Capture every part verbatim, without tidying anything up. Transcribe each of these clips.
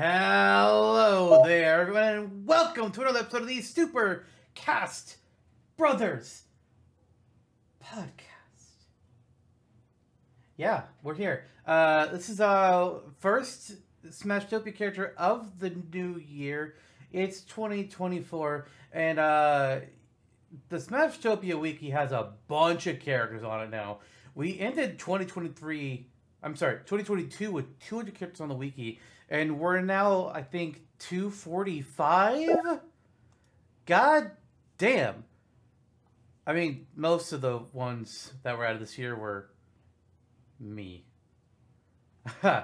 Hello there, everyone, and welcome to another episode of the Super Cast Brothers podcast. Yeah, we're here. Uh, this is our first Smashtopia character of the new year. It's twenty twenty-four, and uh, the Smashtopia Wiki has a bunch of characters on it now. We ended twenty twenty-three, I'm sorry, twenty twenty-two with two hundred characters on the Wiki. And we're now, I think, two forty-five? God damn. I mean, most of the ones that were out of this year were me. And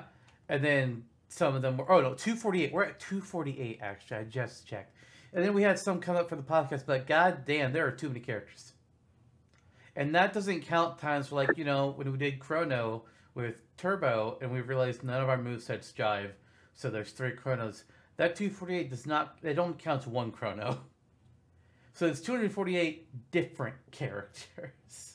then some of them were... Oh, no, two forty-eight. We're at two forty-eight, actually. I just checked. And then we had some come up for the podcast, but god damn, there are too many characters. And that doesn't count times for, like, you know, when we did Chrono with Turbo, and we realized none of our movesets jive. So there's three chronos. That two forty-eight does not, it only counts one chrono. So it's two hundred forty-eight different characters.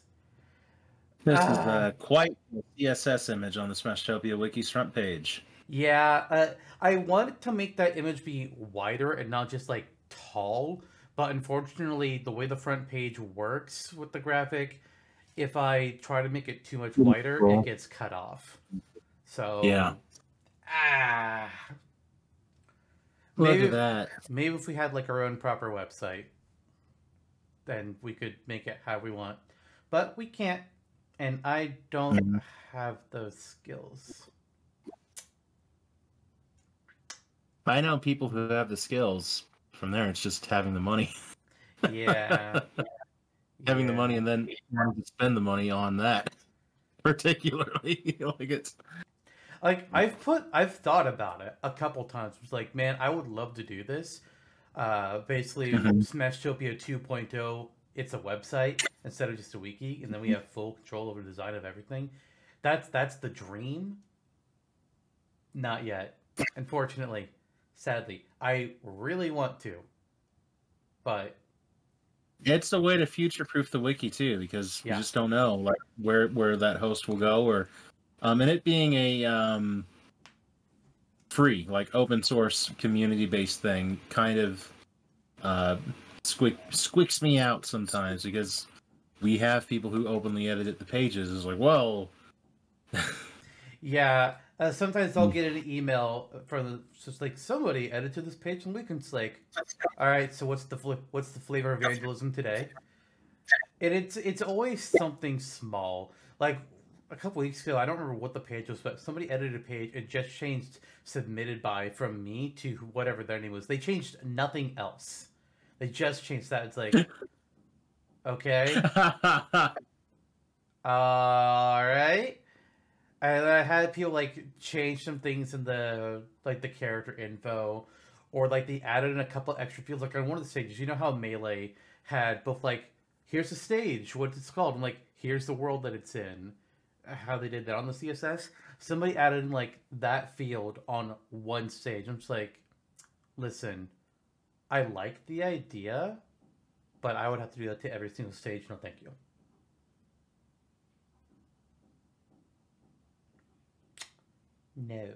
This uh, is uh, quite the C S S image on the Smashtopia Wiki's front page. Yeah, uh, I wanted to make that image be wider and not just like tall, but unfortunately the way the front page works with the graphic, if I try to make it too much wider, it gets cut off. So yeah. Ah, look maybe, at that. Maybe if we had like our own proper website, then we could make it how we want. But we can't, and I don't have those skills. I know people who have the skills. From there, it's just having the money. Yeah. Having yeah. the money and then wanting to spend the money on that, particularly. Like it's. Like, I've put, I've thought about it a couple times. It's like, man, I would love to do this. Uh, basically, Smashtopia two point oh, it's a website instead of just a wiki, and then we have full control over the design of everything. That's, that's the dream. Not yet. Unfortunately. Sadly. I really want to. But... it's a way to future-proof the wiki, too, because yeah. we just don't know like where, where that host will go, or... Um, and it being a um, free, like open source, community-based thing, kind of uh, squick, squicks me out sometimes because we have people who openly edit the pages. It's like, whoa. Yeah, uh, sometimes I'll get an email from the, just like somebody edited this page, and we can just like, all right, so what's the what's the flavor of evangelism today? And it's it's always something small, like. A couple weeks ago, I don't remember what the page was, but somebody edited a page and just changed submitted by from me to whatever their name was. They changed nothing else. They just changed that. It's like, okay. uh, all right. And I had people like change some things in the, like the character info, or like they added in a couple extra fields. Like on one of the stages, you know how Melee had both like, here's the stage, what it's called. And like, here's the world that it's in. How they did that on the C S S, somebody added in like that field on one stage. I'm just like, listen, I like the idea, but I would have to do that to every single stage. No, thank you. No.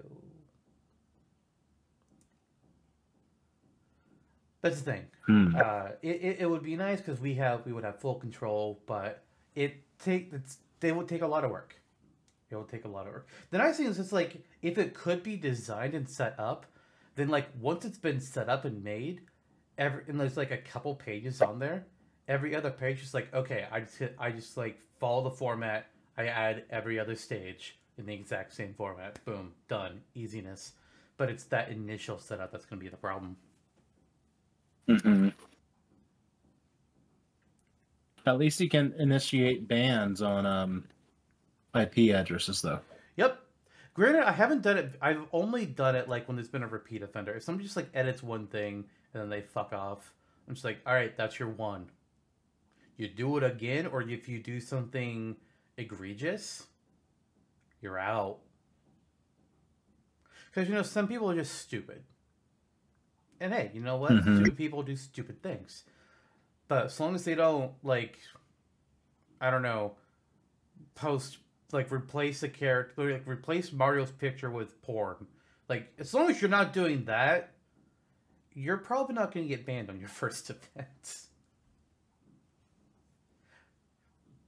That's the thing. Hmm. Uh, it, it, it would be nice because we have, we would have full control, but it take it's, they would take a lot of work. It will take a lot of work. The nice thing is it's like, if it could be designed and set up, then like once it's been set up and made, every and there's like a couple pages on there, every other page is like, okay, I just hit, I just like follow the format. I add every other stage in the exact same format. Boom, done, easiness. But it's that initial setup that's going to be the problem. Mm-hmm. At least you can initiate bans on um, I P addresses, though. Yep. Granted, I haven't done it. I've only done it like when there's been a repeat offender. If somebody just like edits one thing and then they fuck off, I'm just like, all right, that's your one. You do it again, or if you do something egregious, you're out. Because, you know, some people are just stupid. And hey, you know what? Mm-hmm. Stupid people do stupid things. But as long as they don't, like, I don't know, post, like, replace a character, like, replace Mario's picture with porn Like, as long as you're not doing that, you're probably not going to get banned on your first event.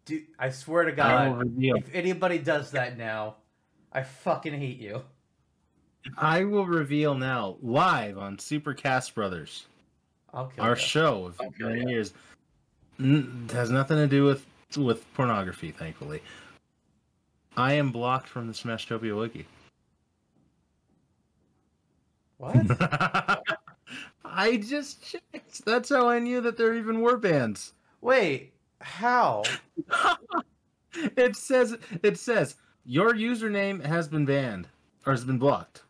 Dude, I swear to God, if anybody does that now, I fucking hate you. I will reveal now, live on Super Cast Brothers, our you. show of nine years. It has nothing to do with with pornography, thankfully. I am blocked from the Smashtopia wiki. What? I just checked. That's how I knew that there even were bans. Wait, how? It says it says your username has been banned or has been blocked.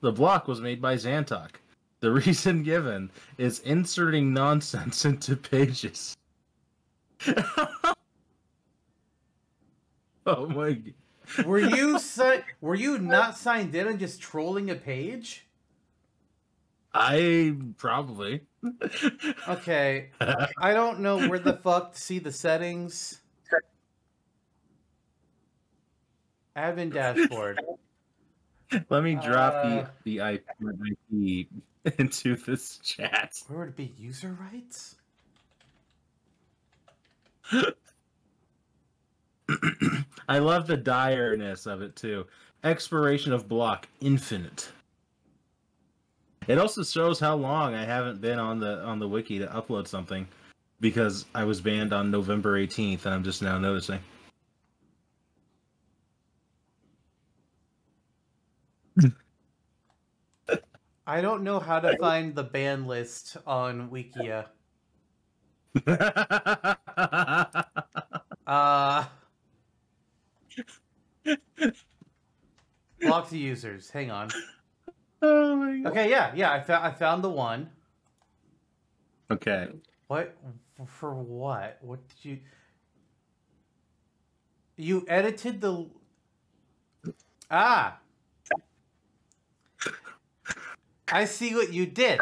The block was made by Zantok. The reason given is inserting nonsense into pages. Oh my God. Were you si were you not signed in and just trolling a page? I probably. Okay. I don't know where the fuck to see the settings. Admin dashboard. Let me drop uh, the, the I P into this chat. Where would it be? User rights? I love the direness of it too. Expiration of block infinite. It also shows how long I haven't been on the on the wiki to upload something, because I was banned on November eighteenth, and I'm just now noticing. I don't know how to find the ban list on Wikia. uh Block the users. Hang on. Oh my God. Okay, yeah, yeah. I found I found the one. Okay. What for? What? What did you? You edited the. Ah. I see what you did.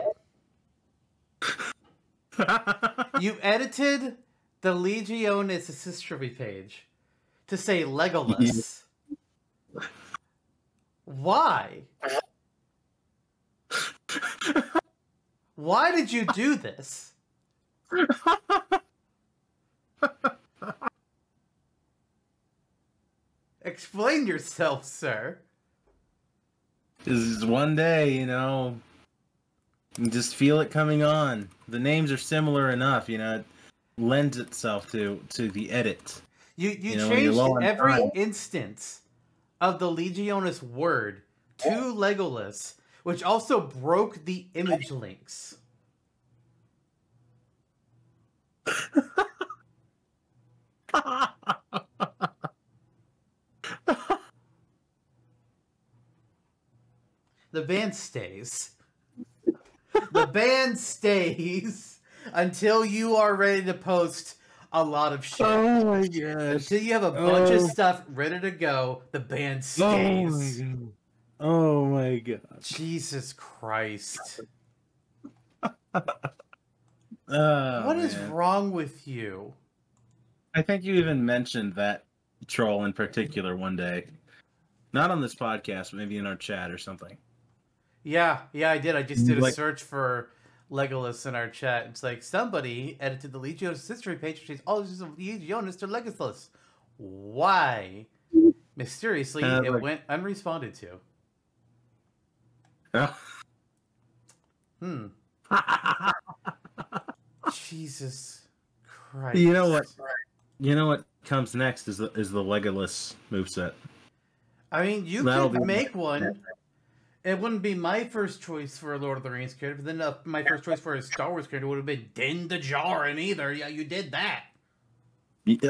You edited the Legionis Assistry page to say Legolas. Yeah. Why? Why did you do this? Explain yourself, sir. This is one day, you know, you just feel it coming on. The names are similar enough, you know, it lends itself to, to the edit. You, you, you know, changed every time. instance of the Legionis word to Legolas, which also broke the image links. The ban stays. The ban stays until you are ready to post a lot of shit. Oh my gosh. Until you have a bunch oh. of stuff ready to go, the ban stays. Oh my God. Oh my God. Jesus Christ. Oh, what is man. wrong with you? I think you even mentioned that troll in particular one day. Not on this podcast, but maybe in our chat or something. Yeah, yeah, I did. I just did a like, search for Legolas in our chat. It's like, somebody edited the Legionis history page. She's all just Legionis to Legolas. Why? Mysteriously, uh, it like, went unresponded to. Uh, hmm. Jesus Christ. You know what? You know what comes next is the is the Legolas moveset. I mean, you That'll could make one. It wouldn't be my first choice for a Lord of the Rings character, but then my first choice for a Star Wars character would have been Din Djarin either. Yeah, you did that.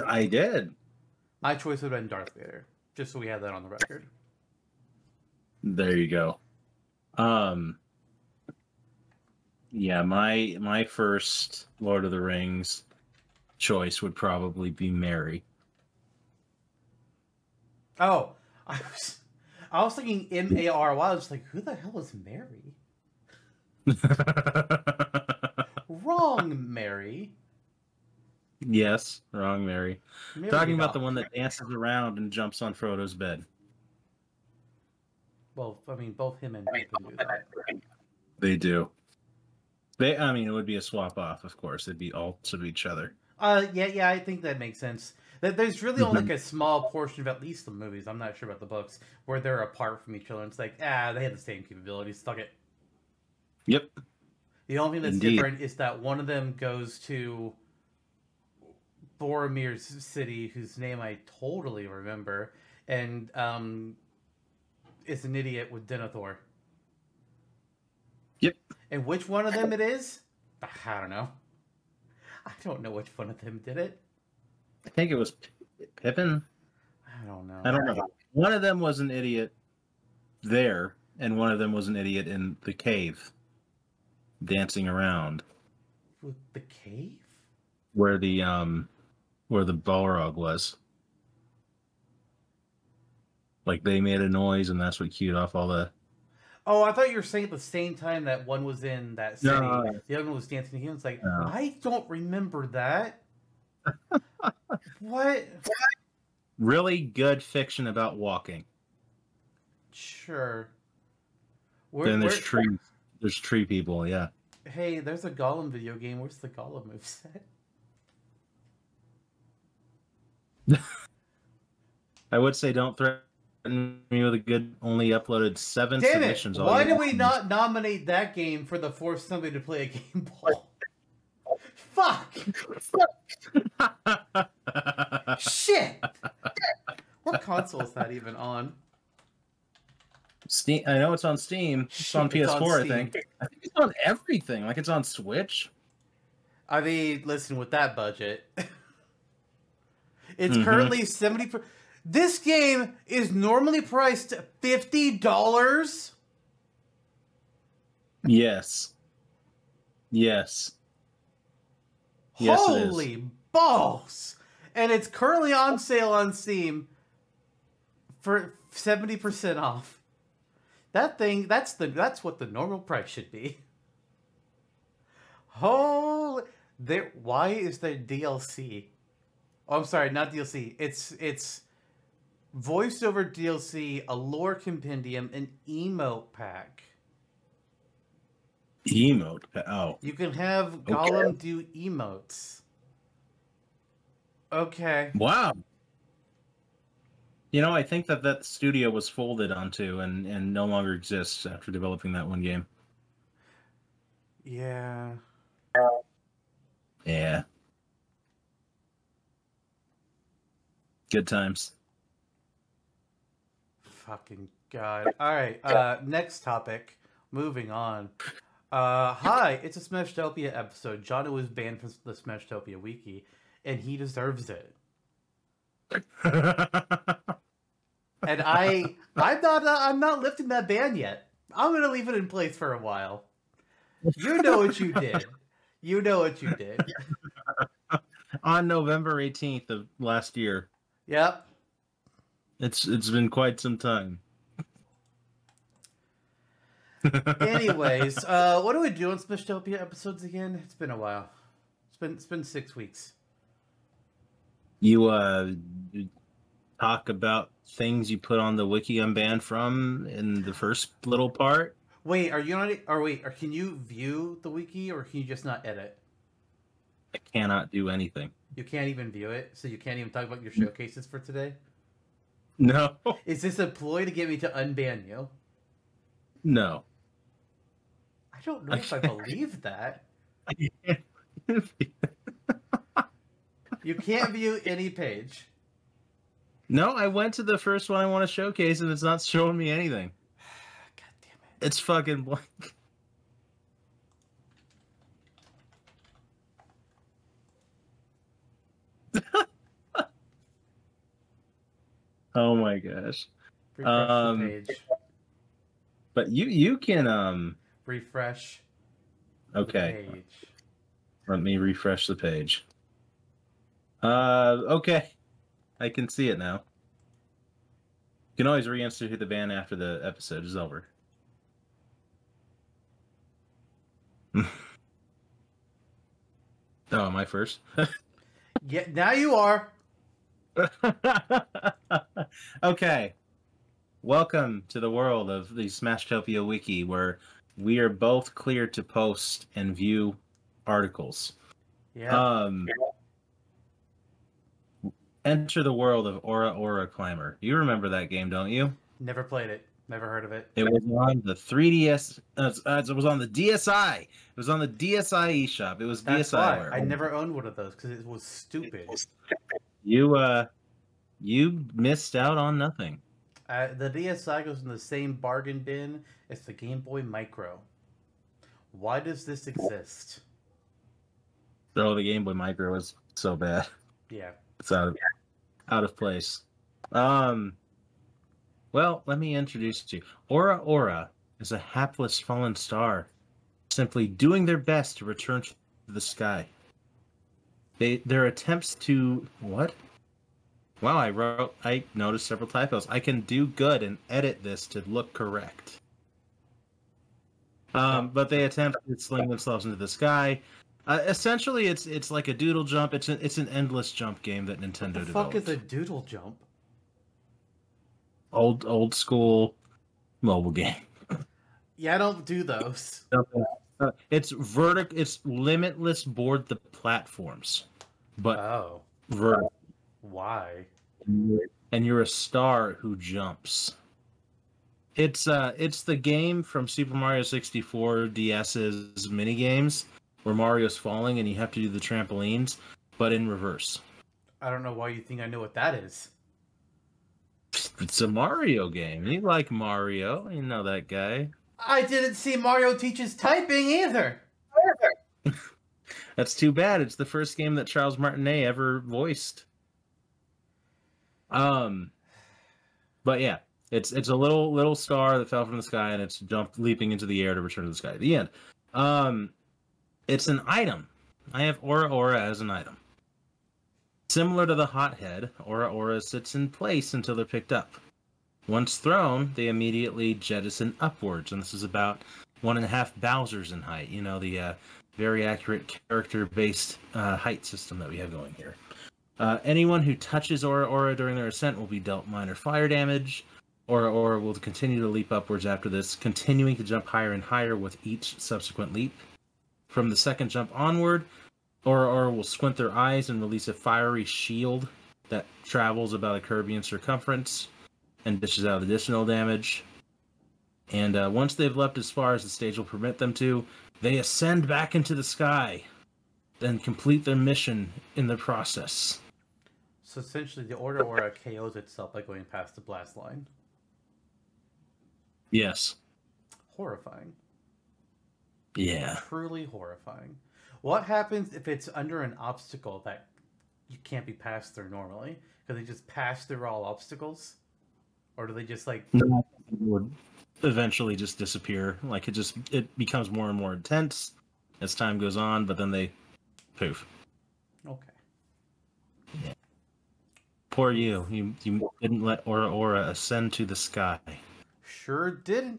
I did. My choice would have been Darth Vader, just so we have that on the record. There you go. Um, yeah, my my first Lord of the Rings choice would probably be Mary. Oh, I was, I was thinking M A R Y. I was like, who the hell is Mary? Wrong, Mary. Yes, wrong, Mary. Mary Talking about the one that dances around and jumps on Frodo's bed. Well, I mean, both him and me can do that. They do. They, I mean, it would be a swap off, of course. It'd be alts of each other. Uh, yeah, yeah, I think that makes sense. There's really only like a small portion of at least the movies, I'm not sure about the books, where they're apart from each other. It's like, ah, they had the same capabilities. Stuck it. Yep. The only thing that's Indeed. different is that one of them goes to Boromir's city, whose name I totally remember, and um, is an idiot with Denethor. Yep. And which one of them it is? I don't know. I don't know which one of them did it. I think it was Pippin. I don't know. I don't know. One of them was an idiot there, and one of them was an idiot in the cave, dancing around. With the cave? Where the um, where the Balrog was. Like they made a noise, and that's what cued off all the. Oh, I thought you were saying at the same time that one was in that city, no. the other one was dancing. He was like, no. I don't remember that. What? Really good fiction about walking. Sure. We're, then there's tree. There's tree people. Yeah. Hey, there's a Golem video game. Where's the Golem moveset? I would say don't threaten me with a good. Only uploaded seven Damn submissions. It. Why did we not nominate that game for the force somebody to play a Game Boy? Fuck! Shit! What console is that even on? Steam. I know it's on Steam. It's Shit, on P S four, it's on I think. I think it's on everything. Like, it's on Switch. I mean, listen, with that budget. It's mm-hmm. currently seventy... Per this game is normally priced fifty dollars? Yes. Yes. Yes, holy balls! And it's currently on sale on Steam for seventy percent off. That thing, that's the that's what the normal price should be. Holy, there! Why is there D L C? Oh, I'm sorry, not D L C. It's it's voiceover D L C, a lore compendium, an emote pack. Emote? Oh. You can have Golem okay. do emotes. Okay. Wow. You know, I think that that studio was folded onto and, and no longer exists after developing that one game. Yeah. Yeah. Good times. Fucking God. All right. Uh, next topic. Moving on. Uh, hi, it's a Smashtopia episode. Johnny was banned from the Smashtopia wiki, and he deserves it. And I, I'm not, I'm not lifting that ban yet. I'm gonna leave it in place for a while. You know what you did. You know what you did. On November eighteenth of last year. Yep. It's it's been quite some time. Anyways, uh, what do we do on Smashtopia episodes again? It's been a while. It's been it's been six weeks. You uh, talk about things you put on the wiki unbanned from in the first little part. Wait, are you not? Or wait, or can you view the wiki, or can you just not edit? I cannot do anything. You can't even view it, so you can't even talk about your showcases for today. No. Is this a ploy to get me to unban you? No. I don't know if I believe that. You can't view any page. No, I went to the first one I want to showcase, and it's not showing me anything. God damn it! It's fucking blank. Oh my gosh! Refresh um, the page. But you you can um. Refresh. Okay. The page. Let me refresh the page. Uh, okay. I can see it now. You can always reinstitute the ban after the episode is over. Oh, am I first? Yeah, now you are. Okay. Welcome to the world of the Smashtopia Wiki, where we are both clear to post and view articles. Yeah. Um, yeah. Enter the world of Aura Aura Climber. You remember that game, don't you? Never played it. Never heard of it. It was on the three D S. Uh, it was on the DSi. It was on the DSi eShop. It was DSiWare. I never owned one of those because it was stupid. You uh, you missed out on nothing. Uh, the DSi goes in the same bargain bin as the Game Boy Micro. Why does this exist? Oh, the Game Boy Micro is so bad. Yeah, it's out of out of place. Um. Well, let me introduce you. Aura Aura is a hapless fallen star, simply doing their best to return to the sky. They their attempts to what? Wow, I wrote. I noticed several typos. I can do good and edit this to look correct. Um, but they attempt to sling themselves into the sky. Uh, essentially, it's it's like a doodle jump. It's an it's an endless jump game that Nintendo developed. What the fuck is a doodle jump? Old old school mobile game. Yeah, I don't do those. It's vertical. It's limitless board the platforms, but oh, vertical. Why? And you're a star who jumps. It's uh, it's the game from Super Mario sixty-four DS's mini games where Mario's falling and you have to do the trampolines, but in reverse. I don't know why you think I know what that is. It's a Mario game. You like Mario. You know that guy. I didn't see Mario teaches typing either. That's too bad. It's the first game that Charles Martinet ever voiced. Um, but yeah, it's it's a little little star that fell from the sky and it's jumped leaping into the air to return to the sky at the end. Um, it's an item. I have Aura Aura as an item. Similar to the hothead, Aura Aura sits in place until they're picked up. Once thrown, they immediately jettison upwards, and this is about one and a half Bowsers in height. You know, the uh, very accurate character-based uh, height system that we have going here. Uh, anyone who touches Aura Aura during their ascent will be dealt minor fire damage. Aura Aura will continue to leap upwards after this, continuing to jump higher and higher with each subsequent leap. From the second jump onward, Aura Aura will squint their eyes and release a fiery shield that travels about a Kirby circumference and dishes out additional damage. And uh, once they've leapt as far as the stage will permit them to, they ascend back into the sky, then complete their mission in the process. So essentially, the Aura Aura K Os itself by going past the blast line. Yes. Horrifying. Yeah. Truly horrifying. What happens if it's under an obstacle that you can't be passed through normally? Can they just pass through all obstacles? Or do they just like... No, it would eventually just disappear. Like it just, it becomes more and more intense as time goes on, but then they poof. Okay. Yeah. Poor you. You you didn't let Aura Aura ascend to the sky. Sure didn't.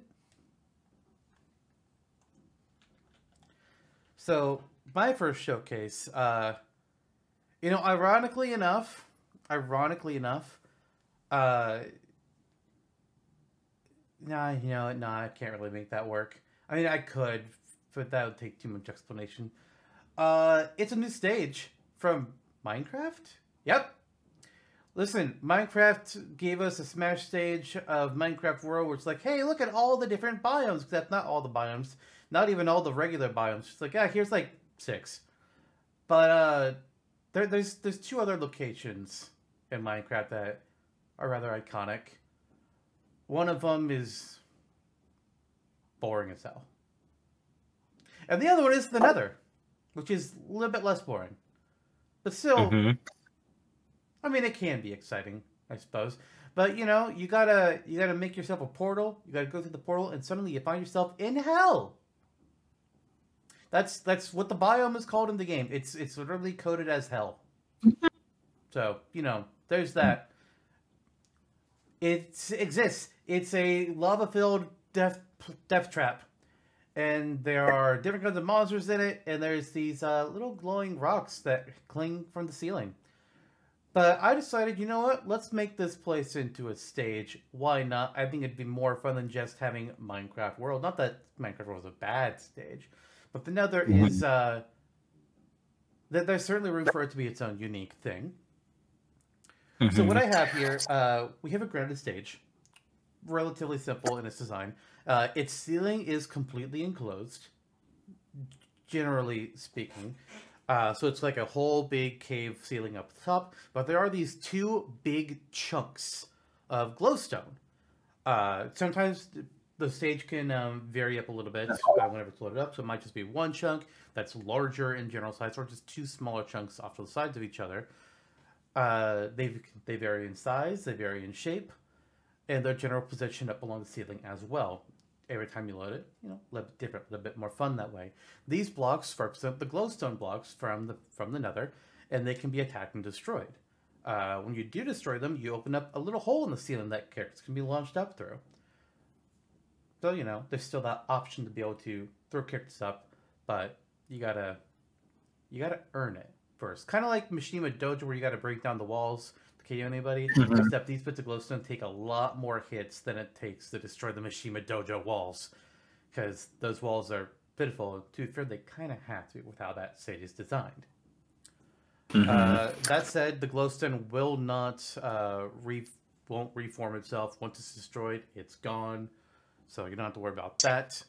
So... my first showcase, uh, you know, ironically enough, ironically enough, uh, nah, you know, nah, I can't really make that work. I mean, I could, but that would take too much explanation. Uh, it's a new stage from Minecraft? Yep. Listen, Minecraft gave us a smash stage of Minecraft World where it's like, hey, look at all the different biomes, except not all the biomes, not even all the regular biomes. It's like, yeah, here's like six. But uh, there, there's there's two other locations in Minecraft that are rather iconic. One of them is boring as hell. And the other one is the Nether, which is a little bit less boring. But still, mm-hmm. I mean, it can be exciting, I suppose. But, you know, you gotta, you gotta make yourself a portal. You gotta go through the portal, and suddenly you find yourself in hell. That's that's what the biome is called in the game. It's it's literally coded as hell. So, you know, there's that. It exists. It's a lava-filled death death trap, and there are different kinds of monsters in it. And there's these uh, little glowing rocks that cling from the ceiling. But I decided, you know what, let's make this place into a stage. Why not? I think it'd be more fun than just having Minecraft World. Not that Minecraft World is a bad stage, but the Nether mm-hmm. is, uh, th there's certainly room for it to be its own unique thing. Mm-hmm. So what I have here, uh, we have a grounded stage, relatively simple in its design. Uh, its ceiling is completely enclosed, generally speaking. Uh, so it's like a whole big cave ceiling up top, but there are these two big chunks of glowstone. Uh, sometimes the stage can um, vary up a little bit uh, whenever it's loaded up, so it might just be one chunk that's larger in general size, or just two smaller chunks off to the sides of each other. Uh, they, they vary in size, they vary in shape, and their general position up along the ceiling as well. Every time you load it, you know, a little bit different, a little bit more fun that way. These blocks represent the glowstone blocks from the from the Nether, and they can be attacked and destroyed. Uh, when you do destroy them, you open up a little hole in the ceiling that characters can be launched up through. So, you know, there's still that option to be able to throw characters up, but you gotta you gotta earn it first. Kind of like Mishima Dojo, where you gotta break down the walls K O anybody, mm-hmm. except these bits of glowstone take a lot more hits than it takes to destroy the Mishima Dojo walls, because those walls are pitiful. To be fair, they kind of have to with how that stage is designed. Mm-hmm. Uh, that said, the glowstone will not uh, re won't reform itself. Once it's destroyed, it's gone, so you don't have to worry about that.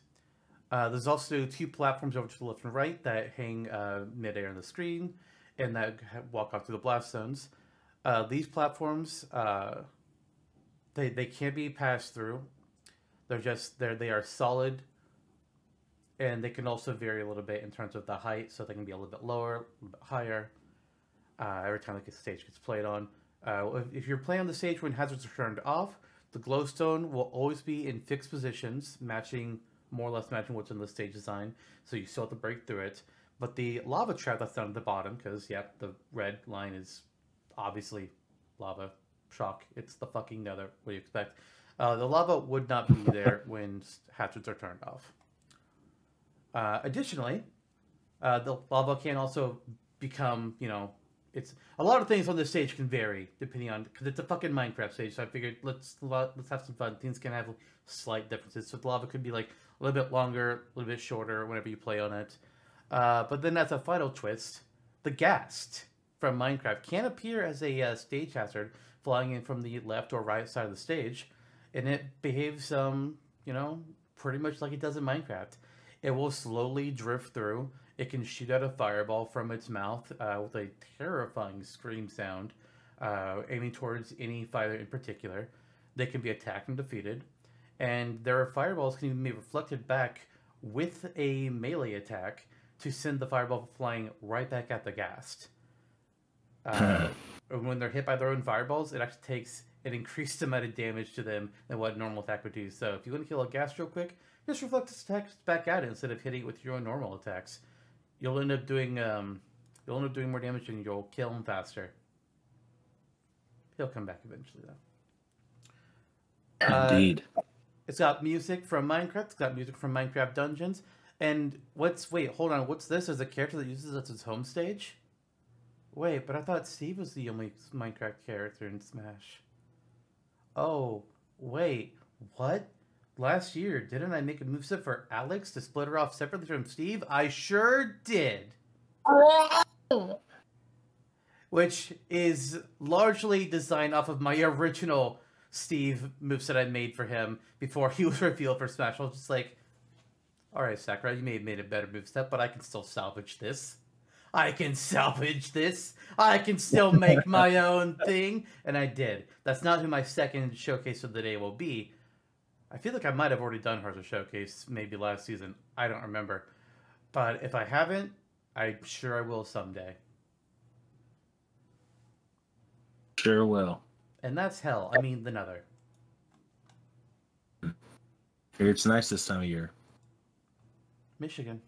Uh, there's also two platforms over to the left and right that hang uh, midair on the screen, and that walk off through the blast zones. Uh, these platforms, uh, they they can't be passed through. They're just they they are solid, and they can also vary a little bit in terms of the height, so they can be a little bit lower, a little bit higher. Uh, every time the stage gets played on, uh, if, if you're playing on the stage when hazards are turned off, the glowstone will always be in fixed positions, matching more or less matching what's in the stage design. So you still have to break through it. But the lava trap that's down at the bottom, because yeah, the red line is obviously lava. Shock. It's the fucking Nether. What do you expect? Uh, the lava would not be there when hatchets are turned off. Uh, additionally, uh, the lava can also become, you know, it's a lot of things on this stage can vary depending on, because it's a fucking Minecraft stage, so I figured let's let's have some fun. Things can have slight differences, so the lava could be like a little bit longer, a little bit shorter whenever you play on it. Uh, but then that's a final twist. The ghast from Minecraft can appear as a uh, stage hazard flying in from the left or right side of the stage, and it behaves, um, you know, pretty much like it does in Minecraft. It will slowly drift through. It can shoot out a fireball from its mouth uh, with a terrifying scream sound, uh, aiming towards any fire in particular. They can be attacked and defeated, and their fireballs can even be reflected back with a melee attack to send the fireball flying right back at the ghast. Uh, when they're hit by their own fireballs, it actually takes an increased amount of damage to them than what a normal attack would do. So if you want to kill a ghast real quick, just reflect its attacks back at it instead of hitting it with your own normal attacks. You'll end up doing um, you'll end up doing more damage, and you'll kill him faster. He'll come back eventually, though. Indeed. Uh, it's got music from Minecraft. It's got music from Minecraft Dungeons. And what's wait? Hold on. What's this? There's a character that uses this as his home stage. Wait, but I thought Steve was the only Minecraft character in Smash. Oh, wait, what? Last year, didn't I make a moveset for Alex to split her off separately from Steve? I sure did! Which is largely designed off of my original Steve moveset I made for him before he was revealed for Smash. I was just like, alright, Sakurai, you may have made a better moveset, but I can still salvage this. I can salvage this. I can still make my own thing. And I did. That's not who my second showcase of the day will be. I feel like I might have already done her as a showcase maybe last season. I don't remember. But if I haven't, I'm sure I will someday. Sure will. And that's hell. I mean, the Nether. It's nice this time of year. Michigan.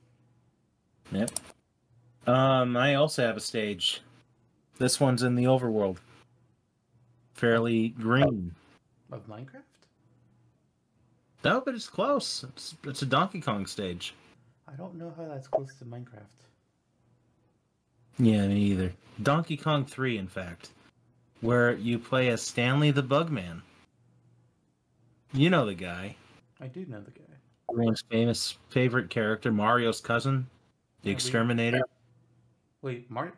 Yep. Um, I also have a stage. This one's in the overworld. Fairly green. Of Minecraft? No, but it's close. It's, it's a Donkey Kong stage. I don't know how that's close to Minecraft. Yeah, me either. Donkey Kong three, in fact. where you play as Stanley the Bugman. You know the guy. I do know the guy. Everyone's famous favorite character, Mario's cousin, the yeah, Exterminator. We... Wait, Mario?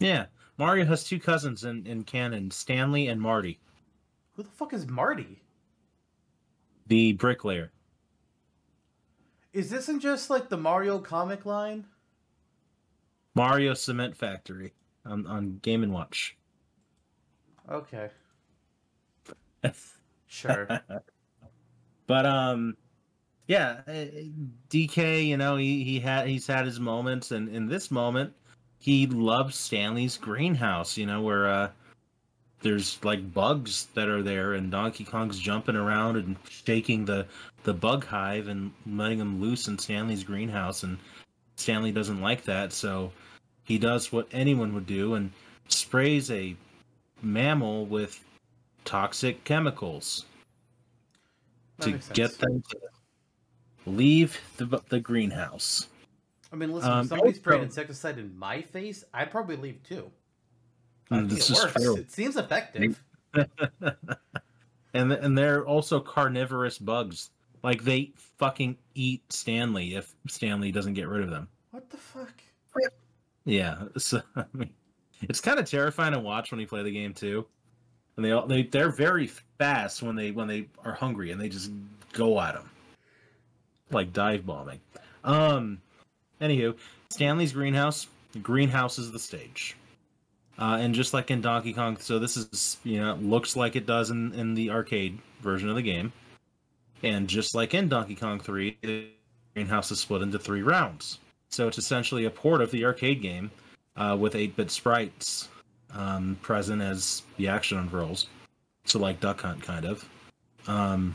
Yeah, Mario has two cousins in, in canon, Stanley and Marty. Who the fuck is Marty? The bricklayer. Is this in just like the Mario comic line? Mario Cement Factory on, on Game and Watch. Okay. Sure. But um, yeah, D K, you know, he he had he's had his moments, and in this moment, he loves Stanley's Greenhouse. You know, where uh, there's like bugs that are there, and Donkey Kong's jumping around and shaking the the bug hive and letting them loose in Stanley's Greenhouse, and Stanley doesn't like that, so he does what anyone would do and sprays a mammal with toxic chemicals that to get sense. them to leave the, the greenhouse. I mean, listen, um, if somebody sprayed insecticide in my face, I'd probably leave too. This is true. It seems effective. and, and they're also carnivorous bugs. Like, they fucking eat Stanley if Stanley doesn't get rid of them. What the fuck? Yeah, so, I mean, it's kind of terrifying to watch when you play the game too. And they all, they they're very fast when they when they are hungry, and they just go at them like dive bombing. Um, anywho, Stanley's Greenhouse. Greenhouse is the stage, uh, and just like in Donkey Kong, so this is you know looks like it does in in the arcade version of the game. And just like in Donkey Kong three, the greenhouse is split into three rounds. So it's essentially a port of the arcade game uh, with eight-bit sprites um, present as the action unrolls. So like Duck Hunt, kind of. Um,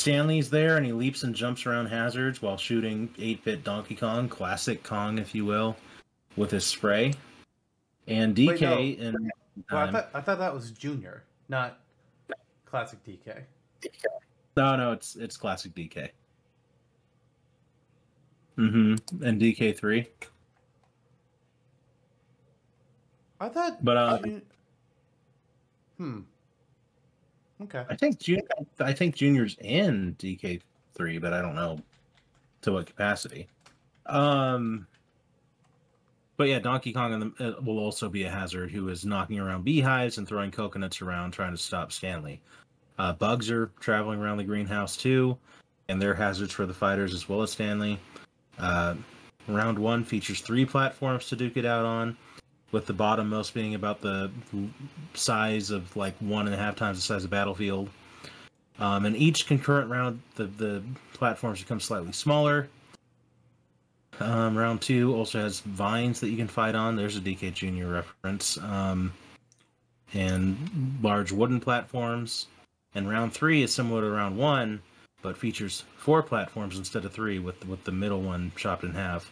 Stanley's there, and he leaps and jumps around hazards while shooting eight-bit Donkey Kong, classic Kong, if you will, with his spray. And D K... Wait, no. in well, I, thought, I thought that was Junior, not classic D K. No, no, it's it's classic D K. Mm-hmm. And D K three. I thought... But, uh... Jun... Hmm. Okay. I think, Jun... I think Junior's in D K three, but I don't know to what capacity. Um... But yeah, Donkey Kong will also be a hazard, who is knocking around beehives and throwing coconuts around trying to stop Stanley. Uh, bugs are traveling around the greenhouse too, and they're hazards for the fighters as well as Stanley. Uh, round one features three platforms to duke it out on, with the bottommost being about the size of like one and a half times the size of Battlefield. Um, and each concurrent round, the, the platforms become slightly smaller. Um, round two also has vines that you can fight on. There's a D K Junior reference. Um, and large wooden platforms. And round three is similar to round one, but features four platforms instead of three, with with the middle one chopped in half,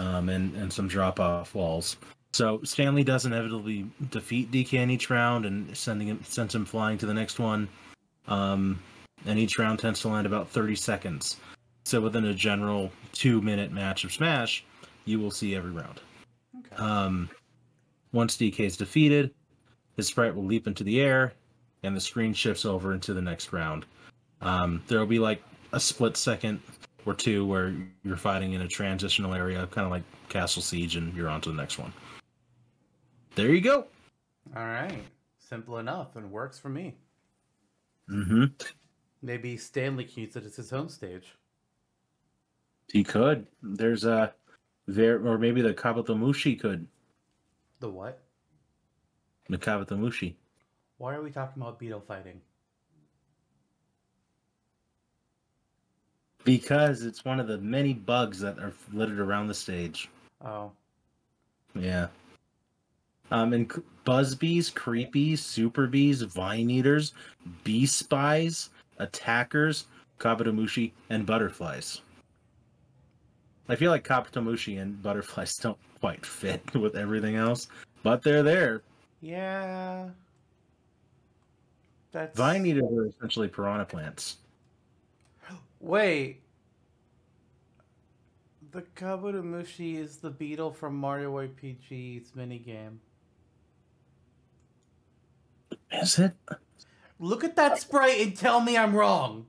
um, and and some drop off walls. So Stanley does inevitably defeat D K in each round, and sending him sends him flying to the next one. Um, and each round tends to land about thirty seconds. So within a general two minute match of Smash, you will see every round. Okay. Um, once D K is defeated, his sprite will leap into the air, and the screen shifts over into the next round. Um, there'll be like a split second or two where you're fighting in a transitional area, kind of like Castle Siege, and you're on to the next one. There you go. All right. Simple enough, and works for me. Mm-hmm. Maybe Stanley can use it as his home stage. He could. There's a... there, or maybe the Kabutomushi could. The what? The Kabutomushi. Why are we talking about beetle fighting? Because it's one of the many bugs that are littered around the stage. Oh. Yeah. Um, and buzzbees, creepies, super bees, vine eaters, bee spies, attackers, kabutomushi, and butterflies. I feel like kabutomushi and butterflies don't quite fit with everything else, but they're there. Yeah. That's... Vine eaters are essentially piranha plants. Wait. The Kabutomushi is the beetle from Mario R P G's minigame. Is it? Look at that sprite and tell me I'm wrong.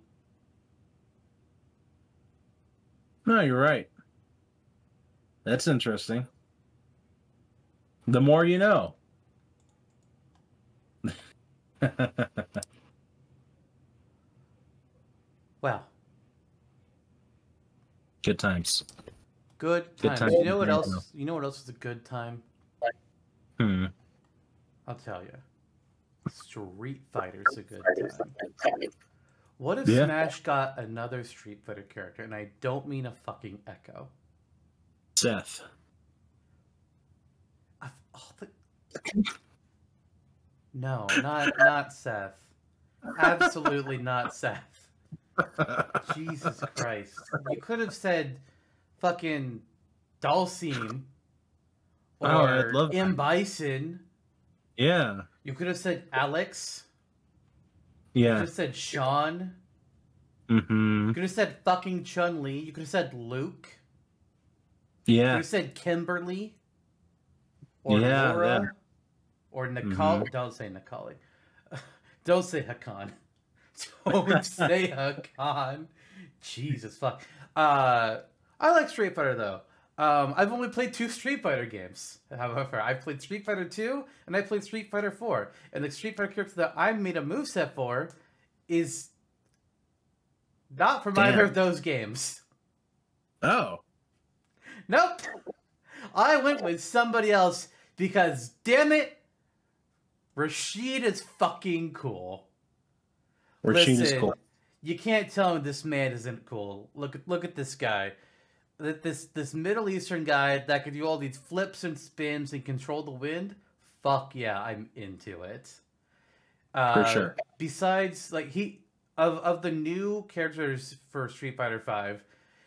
No, you're right. That's interesting. The more you know. Wow. Good times. Good times. Good times. You know what else? You know what else is a good time? Hmm. I'll tell you. Street Fighter's a good time. What if yeah. Smash got another Street Fighter character? And I don't mean a fucking Echo. Seth. I've, all the... No, not not Seth. Absolutely not Seth. Jesus Christ! You could have said, "Fucking Dalsim," or oh, I'd love M Bison. Yeah. You could have said Alex. Yeah. You could have said Sean. Mm-hmm. You could have said fucking Chun-Li. You could have said Luke. Yeah. You could have said Kimberly. Or yeah, Laura. That... Or Nikali. Mm-hmm. Don't say Nikali. Don't say Hakan. Don't say Hakan. Jesus fuck. Uh, I like Street Fighter though. Um, I've only played two Street Fighter games, however. I played Street Fighter two, and I played Street Fighter four. And the Street Fighter character that I made a moveset for is not from Damn. either of those games. Oh. Nope. I went with somebody else because, damn it, Rashid is fucking cool. Rashid Listen, is cool. You can't tell me this man isn't cool. Look, look at this guy. That this this Middle Eastern guy that could do all these flips and spins and control the wind, fuck yeah, I'm into it. Uh, for sure. Besides, like he of of the new characters for Street Fighter five,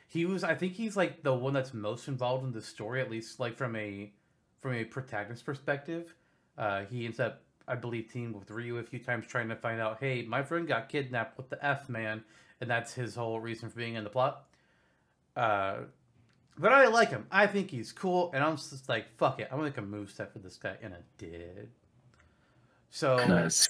he was I think he's like the one that's most involved in the story, at least like from a from a protagonist perspective. Uh, he ends up, I believe, teamed with Ryu a few times, trying to find out, hey, my friend got kidnapped. What the f, man? And that's his whole reason for being in the plot. Uh. But I like him. I think he's cool, and I'm just like, fuck it. I'm gonna make a moveset for this guy, and I did. So, nice.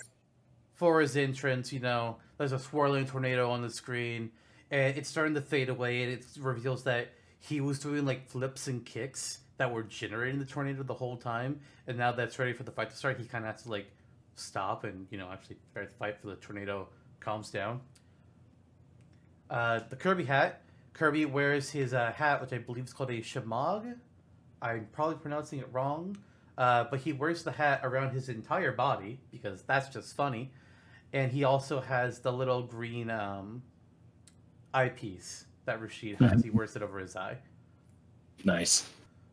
For his entrance, you know, there's a swirling tornado on the screen, and it's starting to fade away, and it reveals that he was doing, like, flips and kicks that were generating the tornado the whole time, and now that's ready for the fight to start, he kind of has to, like, stop and, you know, actually try to fight for the tornado calms down. Uh, the Kirby hat... Kirby wears his uh, hat, which I believe is called a shemagh. I'm probably pronouncing it wrong. Uh, but he wears the hat around his entire body, because that's just funny. And he also has the little green um, eyepiece that Rashid has. He wears it over his eye. Nice.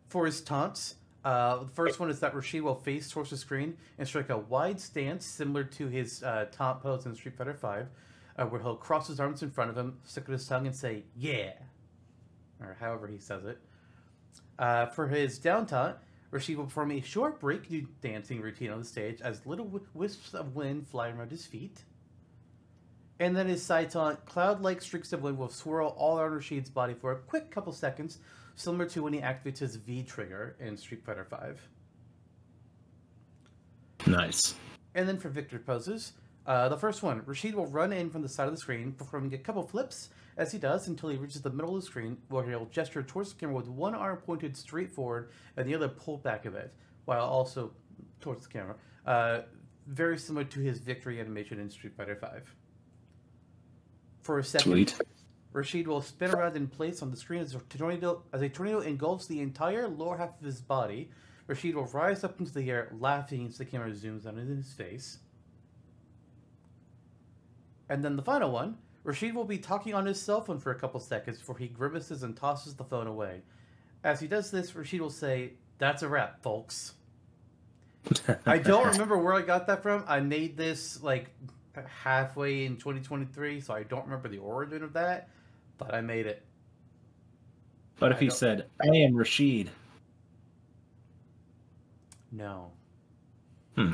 For his taunts, uh, the first one is that Rashid will face towards the screen and strike a wide stance similar to his uh, taunt pose in Street Fighter five. Uh, where he'll cross his arms in front of him, stick with his tongue, and say, yeah. Or however he says it. Uh, for his down taunt, Rashid will perform a short break dancing routine on the stage as little wisps of wind fly around his feet. And then his side taunt, cloud-like streaks of wind will swirl all around Rashid's body for a quick couple seconds, similar to when he activates his V trigger in Street Fighter five. Nice. And then for victor poses... Uh, the first one, Rashid will run in from the side of the screen, performing a couple flips as he does until he reaches the middle of the screen, where he'll gesture towards the camera with one arm pointed straight forward and the other pulled back a bit, while also towards the camera. Uh, very similar to his victory animation in Street Fighter five. For a second, Sweet. Rashid will spin around in place on the screen as a tornado, as a tornado engulfs the entire lower half of his body. Rashid will rise up into the air, laughing as the camera zooms on his face. And then the final one, Rashid will be talking on his cell phone for a couple seconds before he grimaces and tosses the phone away. As he does this, Rashid will say, that's a wrap, folks. I don't remember where I got that from. I made this like halfway in twenty twenty-three, so I don't remember the origin of that, but I made it. But if he said, I am Rashid. No. Hmm.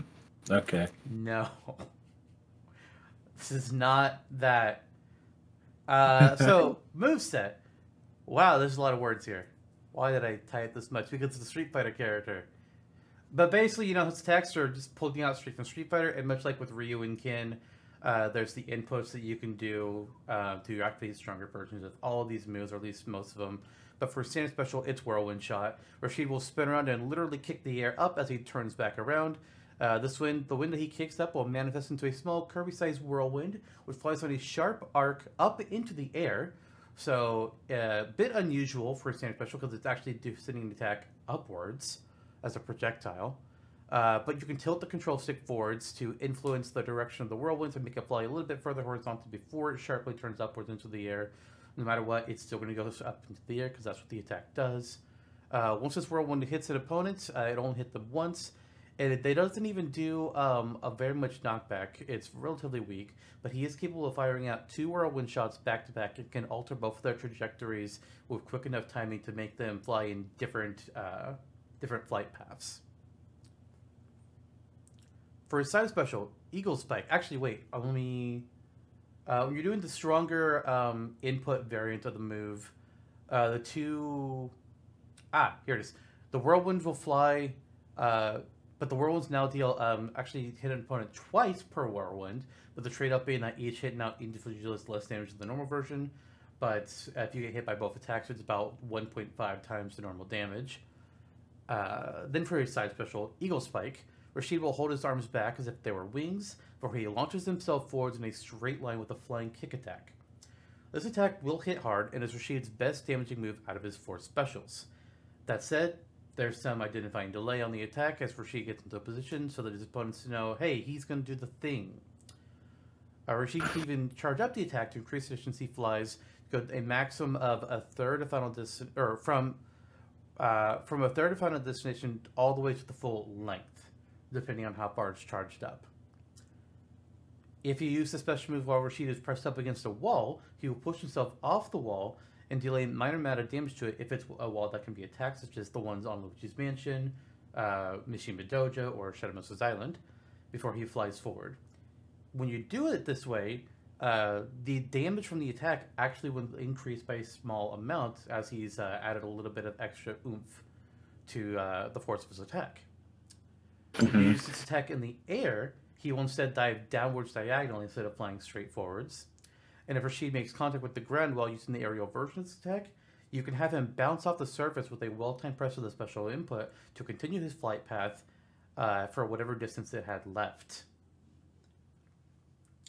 Okay. No. This is not that. Uh, so, moveset. Wow, there's a lot of words here. Why did I tie it this much? Because it's the Street Fighter character. But basically, you know, his texts are just pulling out straight from Street Fighter, and much like with Ryu and Ken, uh, there's the inputs that you can do uh, to activate stronger versions of all of these moves, or at least most of them. But for standard special, it's Whirlwind Shot, where she will spin around and literally kick the air up as he turns back around. Uh, this wind, the wind that he kicks up will manifest into a small, Kirby-sized whirlwind, which flies on a sharp arc up into the air. So, a uh, bit unusual for a standard special, because it's actually sending an attack upwards as a projectile. Uh, but you can tilt the control stick forwards to influence the direction of the whirlwind to make it fly a little bit further horizontal before it sharply turns upwards into the air. No matter what, it's still going to go up into the air, because that's what the attack does. Uh, once this whirlwind hits an opponent, uh, it only hit them once. And it doesn't even do um, a very much knockback. It's relatively weak, but he is capable of firing out two whirlwind shots back-to-back. It can alter both their trajectories with quick enough timing to make them fly in different, uh, different flight paths. For his side special, Eagle Spike. Actually, wait, let me... Uh, when you're doing the stronger um, input variant of the move, uh, the two... Ah, here it is. The whirlwind will fly... Uh, But the whirlwinds now deal, um, actually hit an opponent twice per whirlwind, with the trade-off being that each hit now individually deals less damage than the normal version, but if you get hit by both attacks, it's about one point five times the normal damage. Uh, then for his side special, Eagle Spike, Rashid will hold his arms back as if they were wings, before he launches himself forwards in a straight line with a flying kick attack. This attack will hit hard, and is Rashid's best damaging move out of his four specials. That said, there's some identifying delay on the attack as Rashid gets into a position so that his opponents know, hey, he's going to do the thing. Uh, Rashid can even charge up the attack to increase efficiency flies to go to a maximum of a third of final distance, or from uh, from a third of final destination all the way to the full length, depending on how far it's charged up. If you use the special move while Rashid is pressed up against a wall, he will push himself off the wall and delay a minor amount of damage to it if it's a wall that can be attacked, such as the ones on Luigi's Mansion, uh, Mishima Dojo, or Shadowmonster's Island, before he flies forward. When you do it this way, uh, the damage from the attack actually will increase by a small amount, as he's uh, added a little bit of extra oomph to uh, the force of his attack. When he uses his attack in the air, he will instead dive downwards diagonally instead of flying straight forwards. And if Rashid makes contact with the ground while using the aerial version of this attack, you can have him bounce off the surface with a well-timed press of the special input to continue his flight path uh, for whatever distance it had left.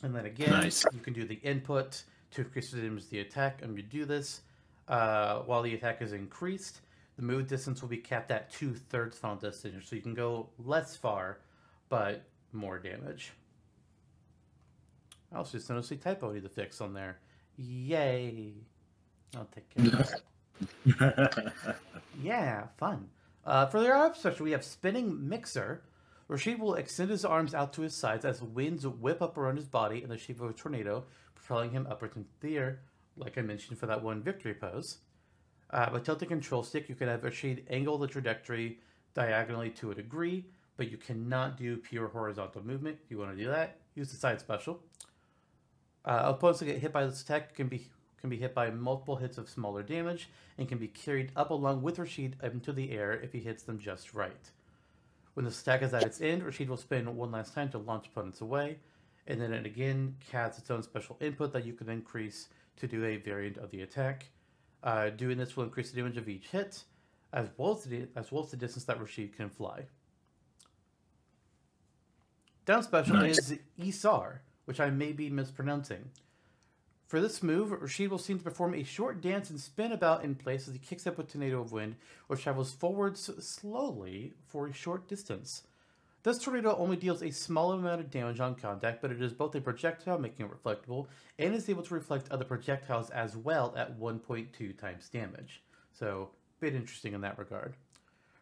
And then again, nice. You can do the input to increase the damage of the attack, and you do this uh, while the attack is increased. The move distance will be capped at two-thirds final destination, so you can go less far, but more damage. I also just noticed a typo I need to fix on there. Yay! I'll take care of it. Yeah, fun. Uh, for the arm special, we have Spinning Mixer. Rashid will extend his arms out to his sides as winds whip up around his body in the shape of a tornado, propelling him upwards into the air, like I mentioned for that one victory pose. Uh, by tilting control stick, you can have Rashid angle the trajectory diagonally to a degree, but you cannot do pure horizontal movement. If you want to do that, use the side special. Uh, opponents that get hit by this attack can be can be hit by multiple hits of smaller damage and can be carried up along with Rashid into the air if he hits them just right. When this attack is at its end, Rashid will spin one last time to launch opponents away, and then it again casts its own special input that you can increase to do a variant of the attack. Uh, doing this will increase the damage of each hit, as well as the, as well as the distance that Rashid can fly. Down special nice. is Isar, which I may be mispronouncing. For this move, Rashid will seem to perform a short dance and spin about in place as he kicks up a tornado of wind, which travels forwards slowly for a short distance. This tornado only deals a small amount of damage on contact, but it is both a projectile, making it reflectable, and is able to reflect other projectiles as well at one point two times damage. So, a bit interesting in that regard.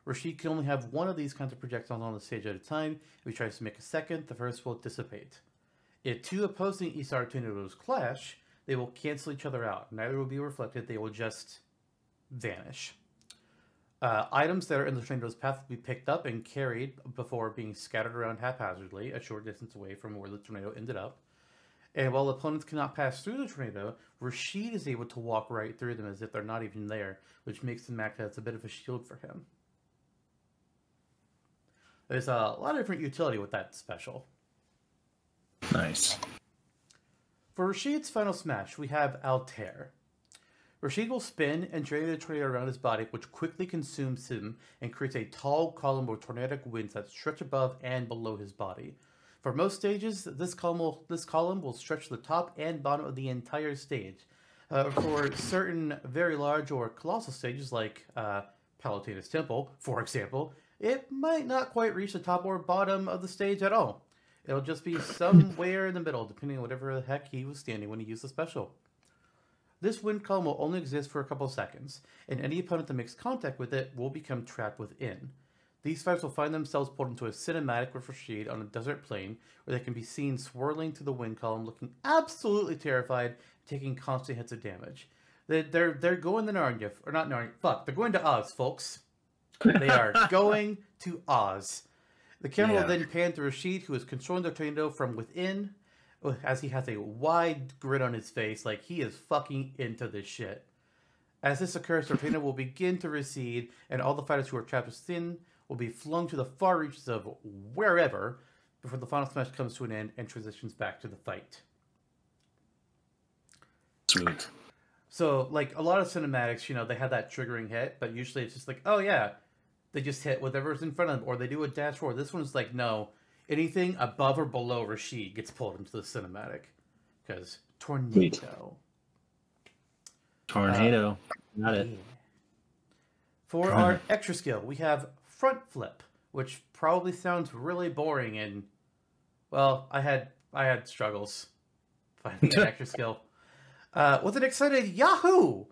Rashid can only have one of these kinds of projectiles on the stage at a time. If he tries to make a second, the first will dissipate. If two opposing Isar tornadoes clash, they will cancel each other out. Neither will be reflected, they will just vanish. Uh, items that are in the tornado's path will be picked up and carried before being scattered around haphazardly a short distance away from where the tornado ended up. And while opponents cannot pass through the tornado, Rashid is able to walk right through them as if they're not even there, which makes him act as a bit of a shield for him. There's a lot of different utility with that special. Nice. For Rashid's final smash, we have Altair. Rashid will spin and drain the tornado around his body, which quickly consumes him and creates a tall column of tornadic winds that stretch above and below his body. For most stages, this column will, this column will stretch the top and bottom of the entire stage. Uh, for certain very large or colossal stages, like uh, Palutena's Temple, for example, it might not quite reach the top or bottom of the stage at all. It'll just be somewhere in the middle, depending on whatever the heck he was standing when he used the special. This wind column will only exist for a couple seconds, and any opponent that makes contact with it will become trapped within. These fighters will find themselves pulled into a cinematic with Rashid on a desert plain, where they can be seen swirling through the wind column, looking absolutely terrified, taking constant hits of damage. They're, they're, they're going to Narnia, or not Narnia, fuck, they're going to Oz, folks. They are going to Oz. The camera yeah. will then pan to Rashid, who is controlling the tornado from within, as he has a wide grin on his face, like he is fucking into this shit. As this occurs, the tornado will begin to recede, and all the fighters who are trapped within will be flung to the far reaches of wherever before the final smash comes to an end and transitions back to the fight. Sweet. So, like, a lot of cinematics, you know, they have that triggering hit, but usually it's just like, oh yeah, they just hit whatever's in front of them, or they do a dash roar. This one's like, no, anything above or below Rashid gets pulled into the cinematic. Because tornado. Sweet. Tornado. Uh, Got it. Yeah. For tornado. Our extra skill, we have front flip, which probably sounds really boring, and well, I had I had struggles finding that extra skill. Uh, with an excited Yahoo!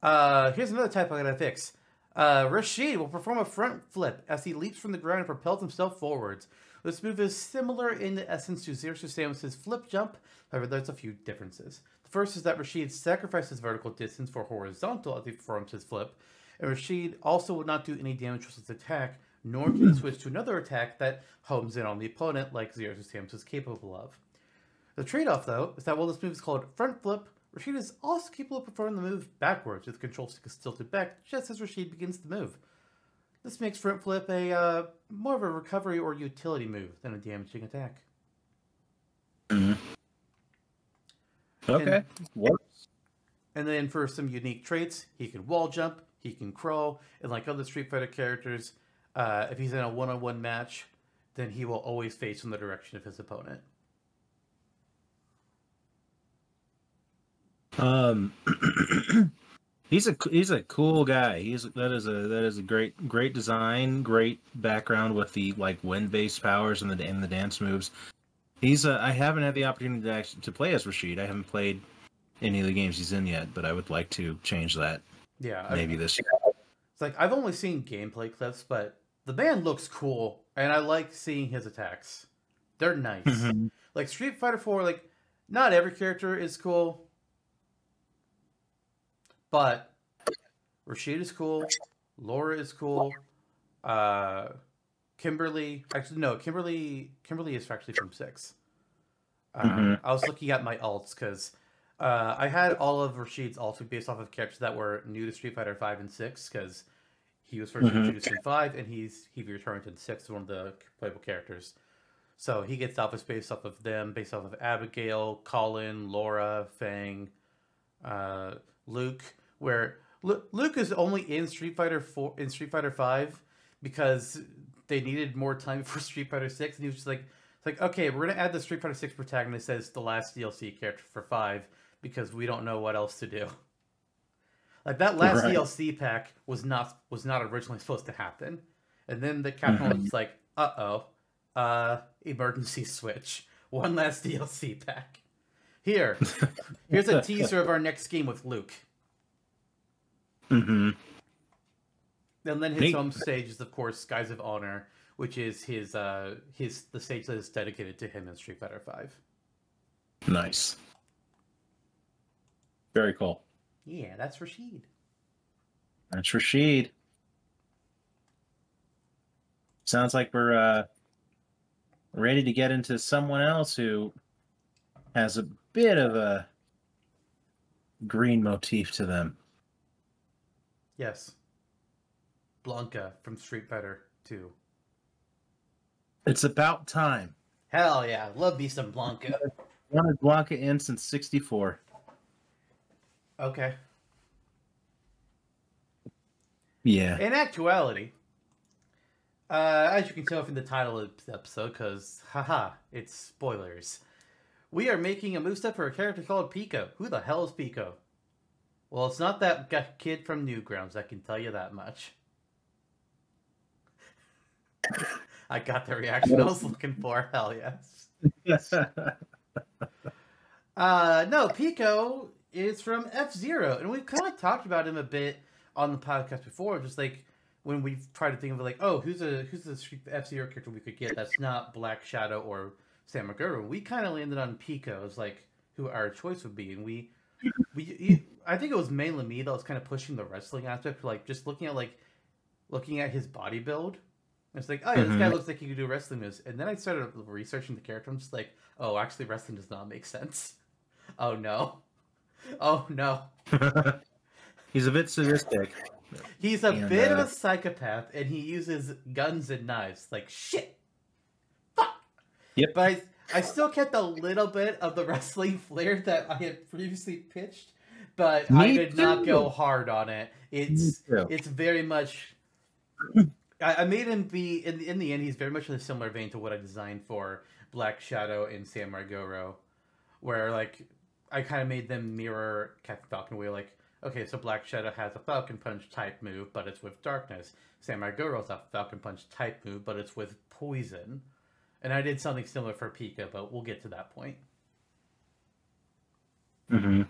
Uh, here's another typo I gotta fix. Uh, Rashid will perform a front flip as he leaps from the ground and propels himself forwards. This move is similar in essence to Xerxes Samus's flip jump, however there's a few differences. The first is that Rashid sacrifices vertical distance for horizontal as he performs his flip, and Rashid also will not do any damage with his attack, nor can he switch to another attack that homes in on the opponent like Xerxes Samus is capable of. The trade-off though is that while this move is called front flip, Rashid is also capable of performing the move backwards, with the control stick is tilted back just as Rashid begins the move. This makes front flip a uh, more of a recovery or utility move than a damaging attack. Mm-hmm. Okay. And, Works. And then for some unique traits, he can wall jump, he can crawl, and like other Street Fighter characters, uh, if he's in a one-on-one match, then he will always face in the direction of his opponent. Um, he's a he's a cool guy. He's that is a that is a great great design, great background with the like wind based powers and the and the dance moves. He's a, I haven't had the opportunity to actually to play as Rashid. I haven't played any of the games he's in yet, but I would like to change that. Yeah, maybe I, this year. It's like I've only seen gameplay clips, but the man looks cool, and I like seeing his attacks. They're nice. Mm-hmm. Like Street Fighter four, like not every character is cool. But Rashid is cool, Laura is cool, uh, Kimberly, actually, no, Kimberly, Kimberly is actually from six. Uh, mm-hmm. I was looking at my alts because uh, I had all of Rashid's alts based off of characters that were new to Street Fighter five and six because he was first mm-hmm. introduced in five and he's he returned in six as one of the playable characters. So he gets alphas based off of them, based off of Abigail, Colin, Laura, Fang, uh, Luke, where Luke is only in Street Fighter four, in Street Fighter five, because they needed more time for Street Fighter six, and he was just like, it's like, okay, we're gonna add the Street Fighter six protagonist as the last D L C character for five because we don't know what else to do. Like that last right. D L C pack was not was not originally supposed to happen, and then the Capcom was like, uh oh, uh, emergency switch, one last D L C pack. Here, here's a teaser of our next game with Luke. Mm-hmm. And then his Neat. home stage is, of course, Skies of Honor, which is his uh, his the stage that is dedicated to him in Street Fighter five. Nice. Very cool. Yeah, that's Rashid. That's Rashid. Sounds like we're uh, ready to get into someone else who has a bit of a green motif to them. Yes. Blanca from Street Fighter two. It's about time. Hell yeah. Love me some Blanca. Wanted Blanca in since sixty-four. Okay. Yeah. In actuality, uh, as you can tell from the title of the episode, because, haha, it's spoilers, we are making a moveset for a character called Pico. Who the hell is Pico? Well, it's not that kid from Newgrounds, I can tell you that much. I got the reaction I was looking for. Hell yes. uh, no, Pico is from F-Zero, and we've kind of talked about him a bit on the podcast before, just like when we've tried to think of like, oh, who's a who's the F-Zero character we could get that's not Black Shadow or Sam McGurran. We kind of landed on Pico as like who our choice would be, and we we I think it was mainly me that was kind of pushing the wrestling aspect, like just looking at like looking at his body build. It's like, oh yeah, mm-hmm. This guy looks like he could do wrestling moves. And then I started researching the character. I'm just like, oh, actually, wrestling does not make sense. Oh no, oh no. He's a bit sadistic. He's a and, bit uh... of a psychopath, and he uses guns and knives. Like shit, fuck. Yep. But I, I still kept a little bit of the wrestling flair that I had previously pitched, but Me I did too. not go hard on it. It's it's very much. I made him be, in the, in the end, he's very much in a similar vein to what I designed for Black Shadow and Samurai Goro, where, like, I kind of made them mirror Captain Falcon, where, like, okay, so Black Shadow has a Falcon Punch type move, but it's with darkness. Samurai Goro's a Falcon Punch type move, but it's with poison. And I did something similar for Pika, but we'll get to that point. Mm-hmm.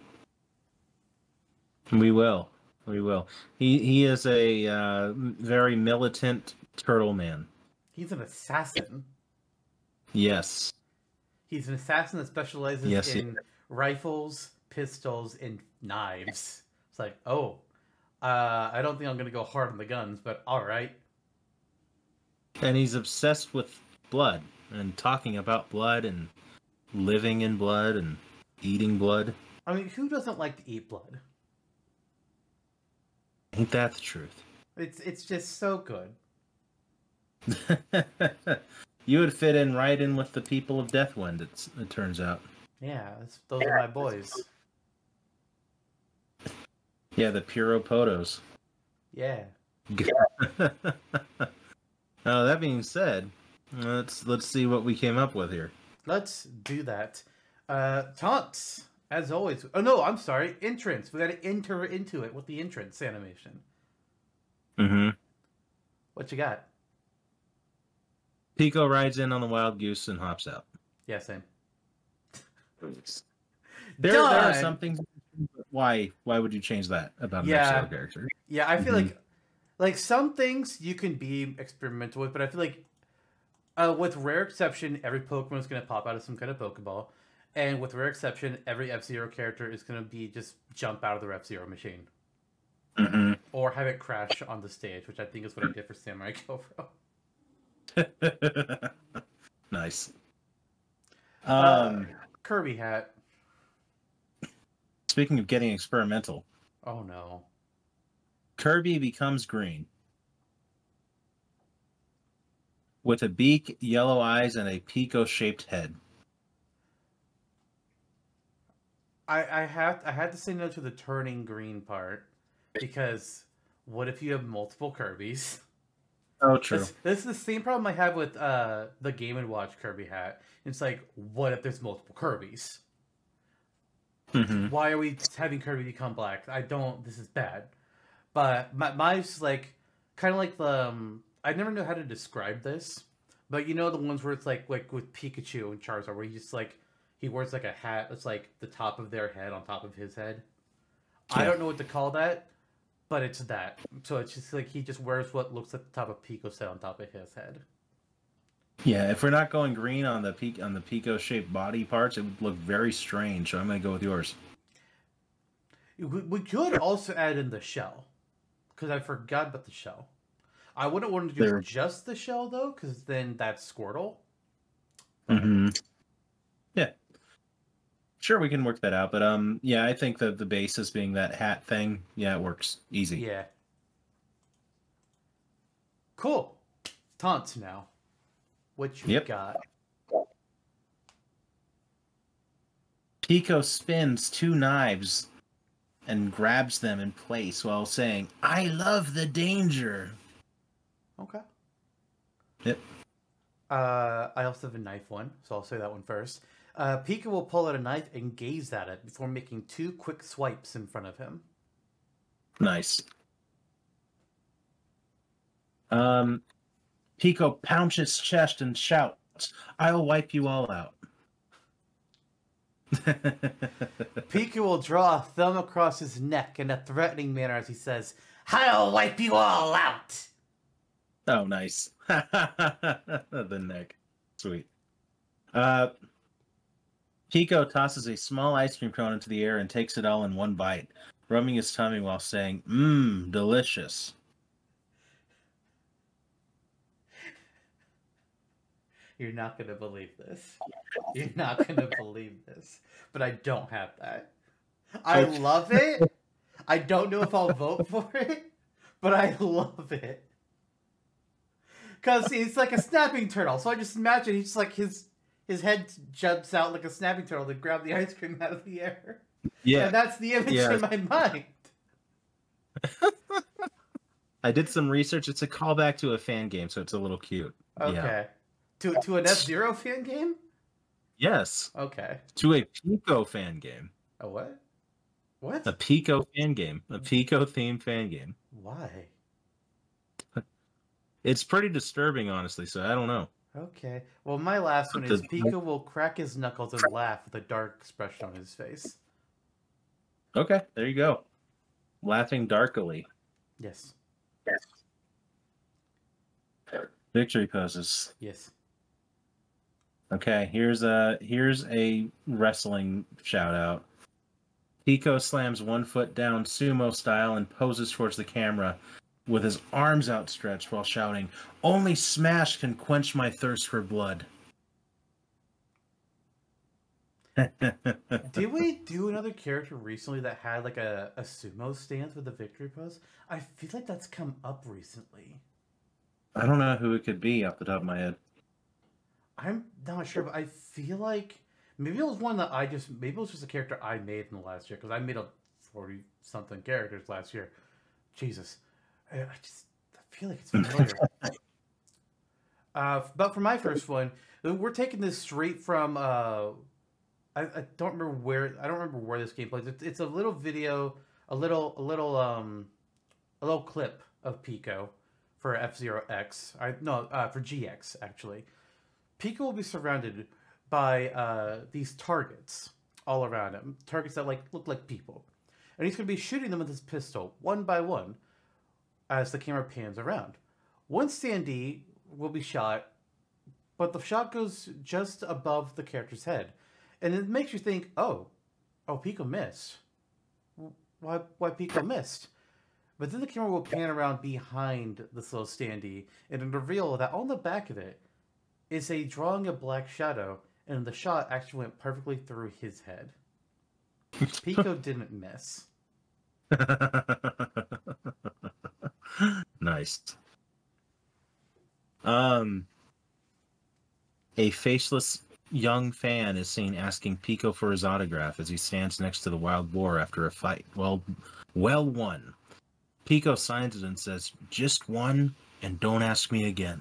We will. We will. He he is a uh, very militant turtle man. He's an assassin. Yes. He's an assassin that specializes yes, in yeah. rifles, pistols, and knives. It's like, oh, uh, I don't think I'm going to go hard on the guns, but all right. And he's obsessed with blood and talking about blood and living in blood and eating blood. I mean, who doesn't like to eat blood? Ain't that the truth? It's it's just so good. You would fit in right in with the people of Deathwind, it's, it turns out. Yeah, it's, those yeah, are my boys. Yeah, the Puropodos. Yeah. Now uh, that being said, let's let's see what we came up with here. Let's do that. Uh, taunts. As always. Oh, no, I'm sorry. Entrance. We got to enter into it with the entrance animation. Mm-hmm. What you got? Pico rides in on the wild goose and hops out. Yeah, same. there, there are some things... Why Why would you change that about an yeah. F-Zero character? Yeah, I feel mm-hmm. like... Like, some things you can be experimental with, but I feel like, uh, with rare exception, every Pokemon is going to pop out of some kind of Pokeball. And with rare exception, every F-Zero character is going to be just jump out of their F-Zero machine. Mm-hmm. Or have it crash on the stage, which I think is what I did for Samurai Goro. Nice. Um, um, Kirby hat. Speaking of getting experimental. Oh, no. Kirby becomes green. With a beak, yellow eyes, and a Pico-shaped head. I, I have I had to say no to the turning green part, because what if you have multiple Kirbys? Oh, true. This, this is the same problem I have with uh, the Game and Watch Kirby hat. It's like, what if there's multiple Kirbys? Mm-hmm. Why are we having Kirby become black? I don't, this is bad. But my, mine's like, kind of like the, um, I never know how to describe this, but you know the ones where it's like, like with Pikachu and Charizard, where you just like, he wears, like, a hat that's, like, the top of their head on top of his head. Yeah. I don't know what to call that, but it's that. So it's just, like, he just wears what looks like the top of Pico's head on top of his head. Yeah, if we're not going green on the Pico, on the Pico-shaped body parts, it would look very strange, so I'm going to go with yours. We, we could also add in the shell, because I forgot about the shell. I wouldn't want to do there. just the shell, though, because then that's Squirtle. Mm-hmm. Yeah. Sure, we can work that out. But um, yeah, I think that the basis being that hat thing, yeah, it works easy. Yeah. Cool. Taunt now. What you yep. got? Pico spins two knives and grabs them in place while saying, "I love the danger." Okay. Yep. Uh, I also have a knife one, so I'll say that one first. Uh, Pika will pull out a knife and gaze at it before making two quick swipes in front of him. Nice. Um, Pico pounds his chest and shouts, "I'll wipe you all out." Pico will draw a thumb across his neck in a threatening manner as he says, "I'll wipe you all out." Oh, nice. The neck. Sweet. Uh, Pico tosses a small ice cream cone into the air and takes it all in one bite, rubbing his tummy while saying, "Mmm, delicious." You're not going to believe this. You're not going to believe this. But I don't have that. I love it. I don't know if I'll vote for it, but I love it. Because he's like a snapping turtle. So I just imagine he's just like his his head jumps out like a snapping turtle to grab the ice cream out of the air. Yeah. And that's the image yeah. in my mind. I did some research. It's a callback to a fan game, so it's a little cute. Okay. Yeah. To, to an F-Zero fan game? Yes. Okay. To a Pico fan game. A what? What? A Pico fan game. A Pico-themed fan game. Why? It's pretty disturbing, honestly, so I don't know. Okay. Well, my last one is Pico will crack his knuckles and laugh with a dark expression on his face. Okay. There you go. Laughing darkly. Yes. Yes. Victory poses. Yes. Okay, here's a here's a wrestling shout out. Pico slams one foot down sumo style and poses towards the camera with his arms outstretched while shouting, "Only Smash can quench my thirst for blood." Did we do another character recently that had like a, a sumo stance with a victory pose? I feel like that's come up recently. I don't know who it could be off the top of my head. I'm not sure, but I feel like maybe it was one that I just, maybe it was just a character I made in the last year, because I made a forty something characters last year. Jesus. I, I just, I feel like it's familiar. uh, but for my first one, we're taking this straight from, uh, I, I don't remember where, I don't remember where this game plays. It's, it's a little video, a little, a little, um, a little clip of Pico for F zero X. I, no, uh, for G X, actually. Pico will be surrounded by uh, these targets all around him. Targets that like look like people. And he's going to be shooting them with his pistol, one by one, as the camera pans around. One standee will be shot, but the shot goes just above the character's head. And it makes you think, oh, oh, Pico missed. Why, why Pico missed? But then the camera will pan around behind this little standee, and it'll reveal that on the back of it, is a drawing of black shadow, and the shot actually went perfectly through his head. Pico didn't miss. Nice. Um, a faceless young fan is seen asking Pico for his autograph as he stands next to the wild boar after a fight. Well, well won. Pico signs it and says, "Just one, and don't ask me again."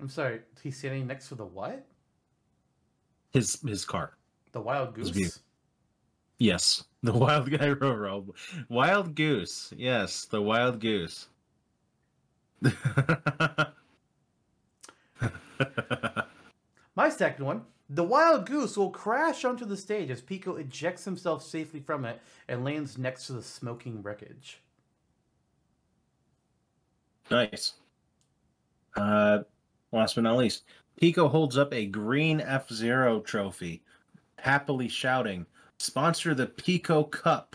I'm sorry, he's standing next to the what? His his car. The wild goose? Yes, the wild guy. Robo. Wild goose. Yes, the wild goose. My second one. The wild goose will crash onto the stage as Pico ejects himself safely from it and lands next to the smoking wreckage. Nice. Uh, last but not least, Pico holds up a green F-Zero trophy, happily shouting, "Sponsor the Pico Cup."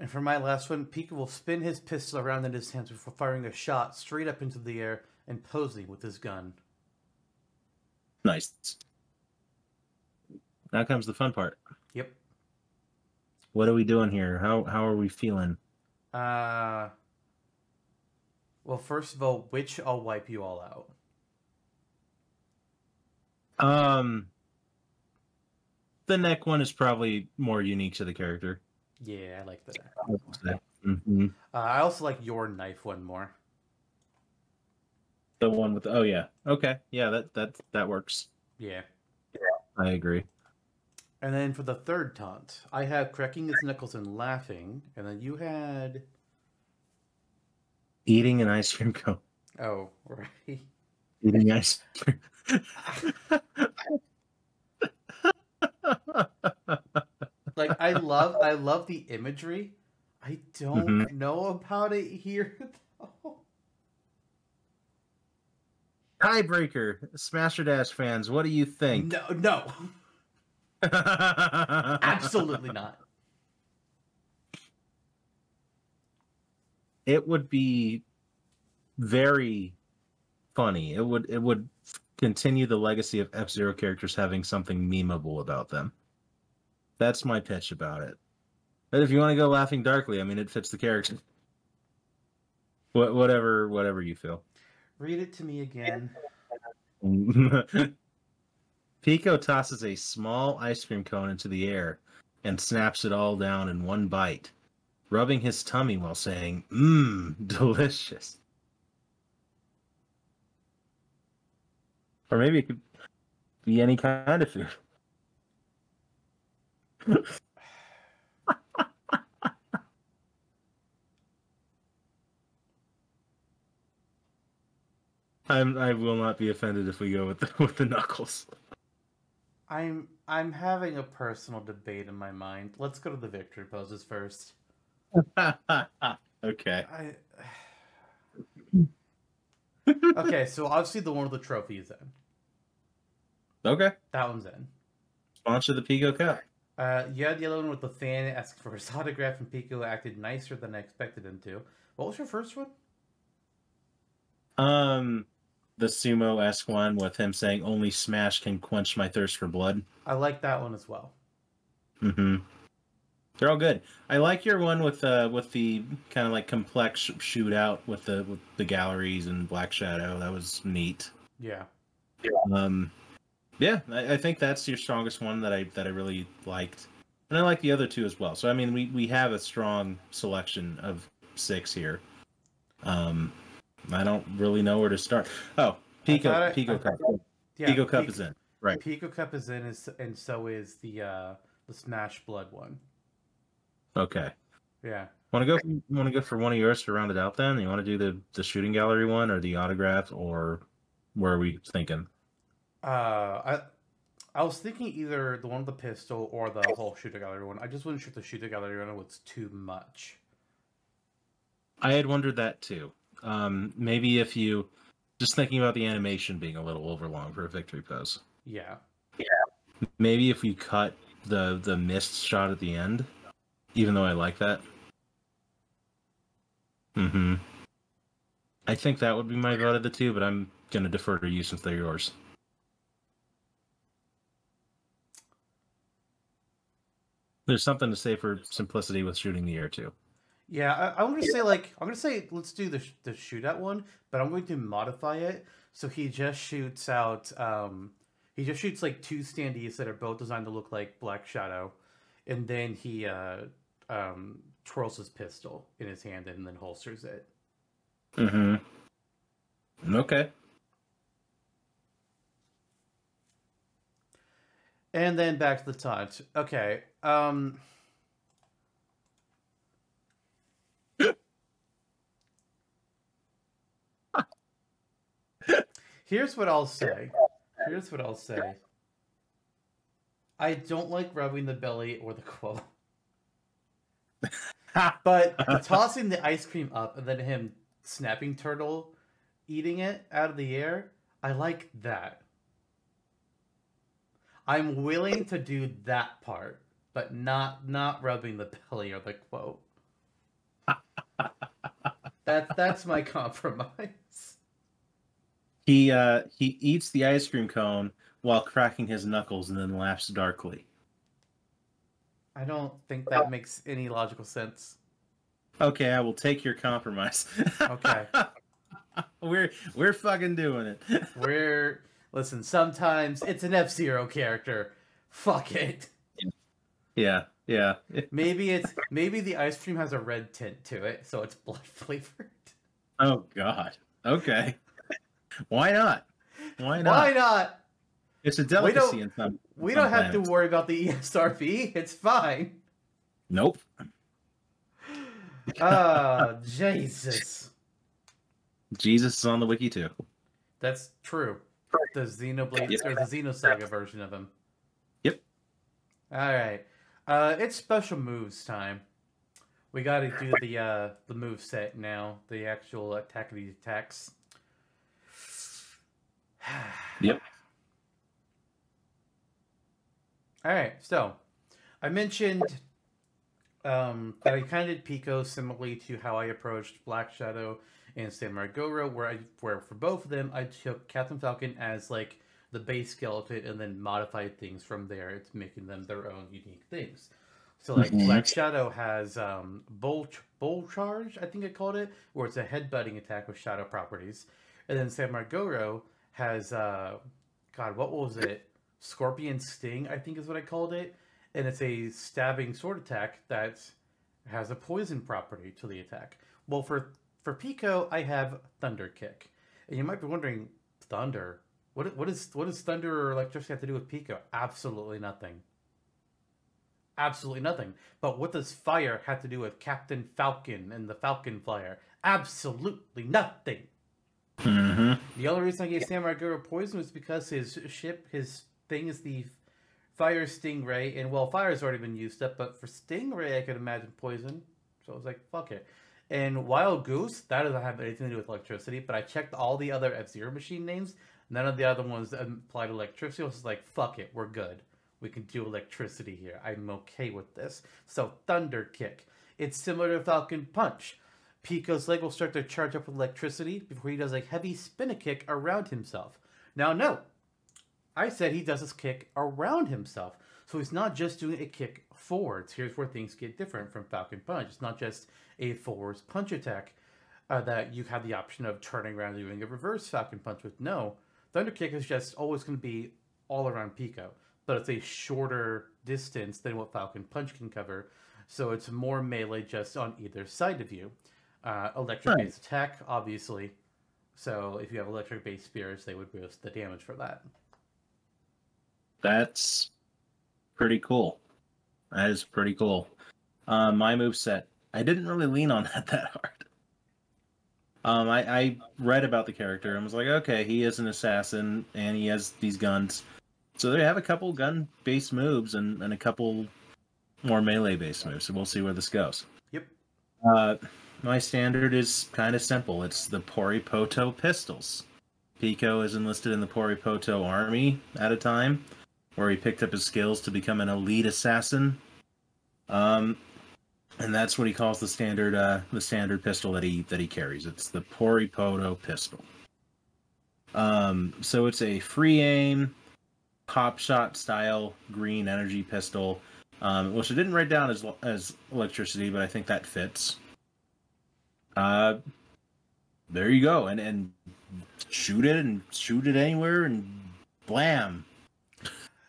And for my last one, Pico will spin his pistol around in his hands before firing a shot straight up into the air and posing with his gun. Nice. now comes the fun part. Yep. What are we doing here? How how are we feeling? Uh. Well, first of all, which I'll wipe you all out. Um. The neck one is probably more unique to the character. Yeah, I like that. Mm-hmm. uh, I also like your knife one more. The one with the, oh yeah, okay, yeah, that that that works. Yeah. Yeah, I agree. And then for the third taunt, I have cracking his knuckles and laughing, and then you had eating an ice cream cone. Oh, right. Eating ice cream. Like I love, I love the imagery. I don't mm-hmm. know about it here, though. Tiebreaker, Smasher Dash fans, what do you think? No, no. Absolutely not. It would be very funny. It would it would continue the legacy of F-Zero characters having something memeable about them. That's my pitch about it. But if you want to go Laughing Darkly, I mean, it fits the character. What, whatever, whatever you feel. Read it to me again. Pico tosses a small ice cream cone into the air and snaps it all down in one bite, rubbing his tummy while saying, mmm, delicious. Or maybe it could be any kind of food. I'm, I will not be offended if we go with the, with the knuckles. I'm I'm having a personal debate in my mind. Let's go to the victory poses first. Okay. I... Okay, so obviously the one with the trophy is in. Okay. That one's in. Sponsor the Pico Cup. Uh, you had the other one with the fan asking for his autograph, and Pico acted nicer than I expected him to. What was your first one? Um, the sumo-esque one with him saying, only Smash can quench my thirst for blood. I like that one as well. Mm-hmm. They're all good. I like your one with, uh, with the kind of, like, complex shootout with the, with the galleries and Black Shadow. That was neat. Yeah. Um, yeah, I, I think that's your strongest one that I, that I really liked. And I like the other two as well. So, I mean, we, we have a strong selection of six here. Um... I don't really know where to start. Oh, Pico, I, Pico I, Cup. Yeah, Pico Cup Pico, is in. Right. Pico Cup is in, and so is the uh, the Smash Blood one. Okay. Yeah. Want to go? For, want to go for one of yours to round it out? Then you want to do the the shooting gallery one, or the autograph, or where are we thinking? Uh, I I was thinking either the one with the pistol or the whole shooter gallery one. I just wouldn't shoot the shooter gallery one; it's too much. I had wondered that too. Um, maybe if you just thinking about the animation being a little overlong for a victory pose. Yeah. Yeah. Maybe if you cut the the mist shot at the end, even though I like that. Mm-hmm. I think that would be my vote of the two, but I'm gonna defer to you since they're yours. There's something to say for simplicity with shooting the air too. Yeah, I, I'm going to say, like, I'm going to say, let's do the, the shootout one, but I'm going to modify it. So he just shoots out, um, he just shoots, like, two standees that are both designed to look like Black Shadow. And then he uh, um, twirls his pistol in his hand and then holsters it. Mm-hmm. Okay. And then back to the taunt. Okay, um... Here's what I'll say. Here's what I'll say. I don't like rubbing the belly or the quill. But tossing the ice cream up and then him snapping turtle, eating it out of the air, I like that. I'm willing to do that part, but not not rubbing the belly or the quill. That, that's my compromise. He uh, he eats the ice cream cone while cracking his knuckles and then laughs darkly. I don't think that makes any logical sense. Okay, I will take your compromise. Okay. We're we're fucking doing it. We're listen, sometimes it's an F-Zero character. Fuck it. Yeah, yeah. Maybe it's maybe the ice cream has a red tint to it, so it's blood flavored. Oh god. Okay. Why not? Why not? Why not? It's a delicacy in some. We don't have to worry about the E S R B. It's fine. Nope. Oh, Jesus. Jesus is on the wiki too. That's true. The Xenoblade yep. or the Xenosaga version of him. Yep. All right. Uh, it's special moves time. We got to do the uh, the move set now. The actual attack of these attacks. Yep. All right, so I mentioned um, that I kind of did Pico similarly to how I approached Black Shadow and Samurai Goro, where I where for both of them I took Captain Falcon as like the base skeleton and then modified things from there. It's making them their own unique things. So like mm-hmm. Black Shadow has um, Bull Bull Charge, I think I called it, where it's a headbutting attack with shadow properties, and then Samurai Goro has uh, God, what was it? Scorpion Sting, I think is what I called it, and it's a stabbing sword attack that has a poison property to the attack. Well, for for Pico, I have Thunder Kick, and you might be wondering, Thunder, what what is what does thunder or electricity have to do with Pico? Absolutely nothing. Absolutely nothing. But what does fire have to do with Captain Falcon and the Falcon Flyer? Absolutely nothing. Mm-hmm. The only reason I gave Samurai Goro poison was because his ship, his thing is the fire stingray, and well, fire's already been used up, but for stingray I could imagine poison, so I was like, fuck it. And Wild Goose, that doesn't have anything to do with electricity, but I checked all the other F-Zero machine names, none of the other ones applied electricity. I was like, fuck it, we're good, we can do electricity here, I'm okay with this. So Thunder Kick, it's similar to Falcon Punch. Pico's leg will start to charge up with electricity before he does a heavy spin a kick around himself. Now no, I said he does his kick around himself. So he's not just doing a kick forwards. Here's where things get different from Falcon Punch. It's not just a forwards punch attack uh, that you have the option of turning around and doing a reverse Falcon Punch with. No, Thunder Kick is just always going to be all around Pico, but it's a shorter distance than what Falcon Punch can cover. So it's more melee just on either side of you. Uh, electric-based right. attack, obviously. So if you have electric-based spears, they would boost the damage for that. That's pretty cool. That is pretty cool. Uh, my moveset, I didn't really lean on that that hard. Um, I, I read about the character and was like, okay, he is an assassin and he has these guns. So they have a couple gun-based moves and, and a couple more melee-based moves. So we'll see where this goes. Yep. Uh, my standard is kind of simple. It's the Poripoto Pistols. Pico is enlisted in the Poripoto Army at a time, where he picked up his skills to become an elite assassin, um, and that's what he calls the standard uh, the standard pistol that he that he carries. It's the Poripoto pistol. Um, so it's a free aim, pop shot style green energy pistol, um, which I didn't write down as as electricity, but I think that fits. Uh, there you go, and and shoot it and shoot it anywhere and blam.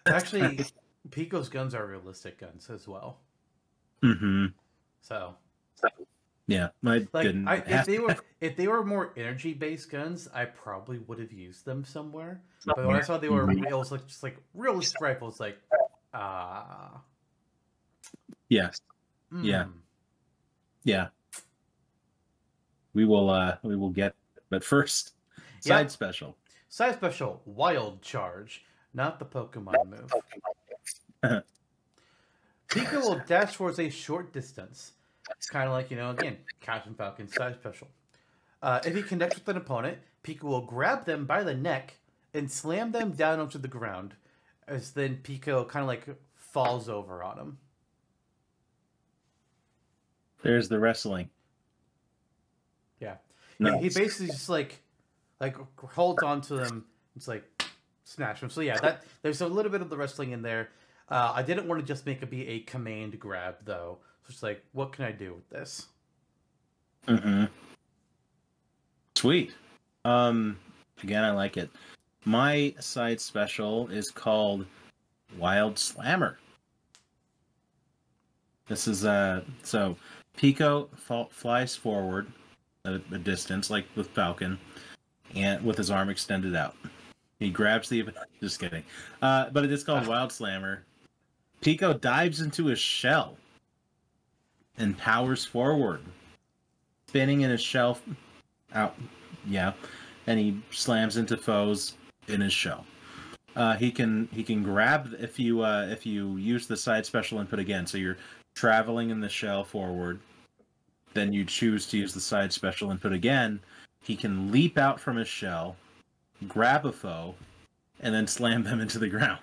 Actually, Pico's guns are realistic guns as well. Mm-hmm. So, yeah, I like, didn't. I, if they were if they were more energy based guns, I probably would have used them somewhere. But when I saw they were real, like just like realist rifles, like ah, uh... yes, mm. yeah, yeah. We will. Uh, we will get. But first, side yeah. special. Side special, Wild Charge. Not the Pokemon move. Pico will dash towards a short distance. It's kind of like, you know, again, Captain Falcon's side special. Uh, if he connects with an opponent, Pico will grab them by the neck and slam them down onto the ground, as then Pico kind of like falls over on him. There's the wrestling. Yeah. No. He basically just like, like holds on to them. It's like, smash him. So yeah, that there's a little bit of the wrestling in there. Uh, I didn't want to just make it be a command grab though. So it's like, what can I do with this? Mm-hmm. Sweet. Um, again, I like it. My side special is called Wild Slammer. This is uh so Pico fall, flies forward at a, a distance, like with Falcon, and with his arm extended out. He grabs the... Just kidding. Uh, but it is called Wild Slammer. Pico dives into his shell and powers forward, spinning in his shell. Out. Yeah. And he slams into foes in his shell. Uh, he can he can grab if you uh, if you use the side special input again. So you're traveling in the shell forward. Then you choose to use the side special input again. He can leap out from his shell, grab a foe, and then slam them into the ground.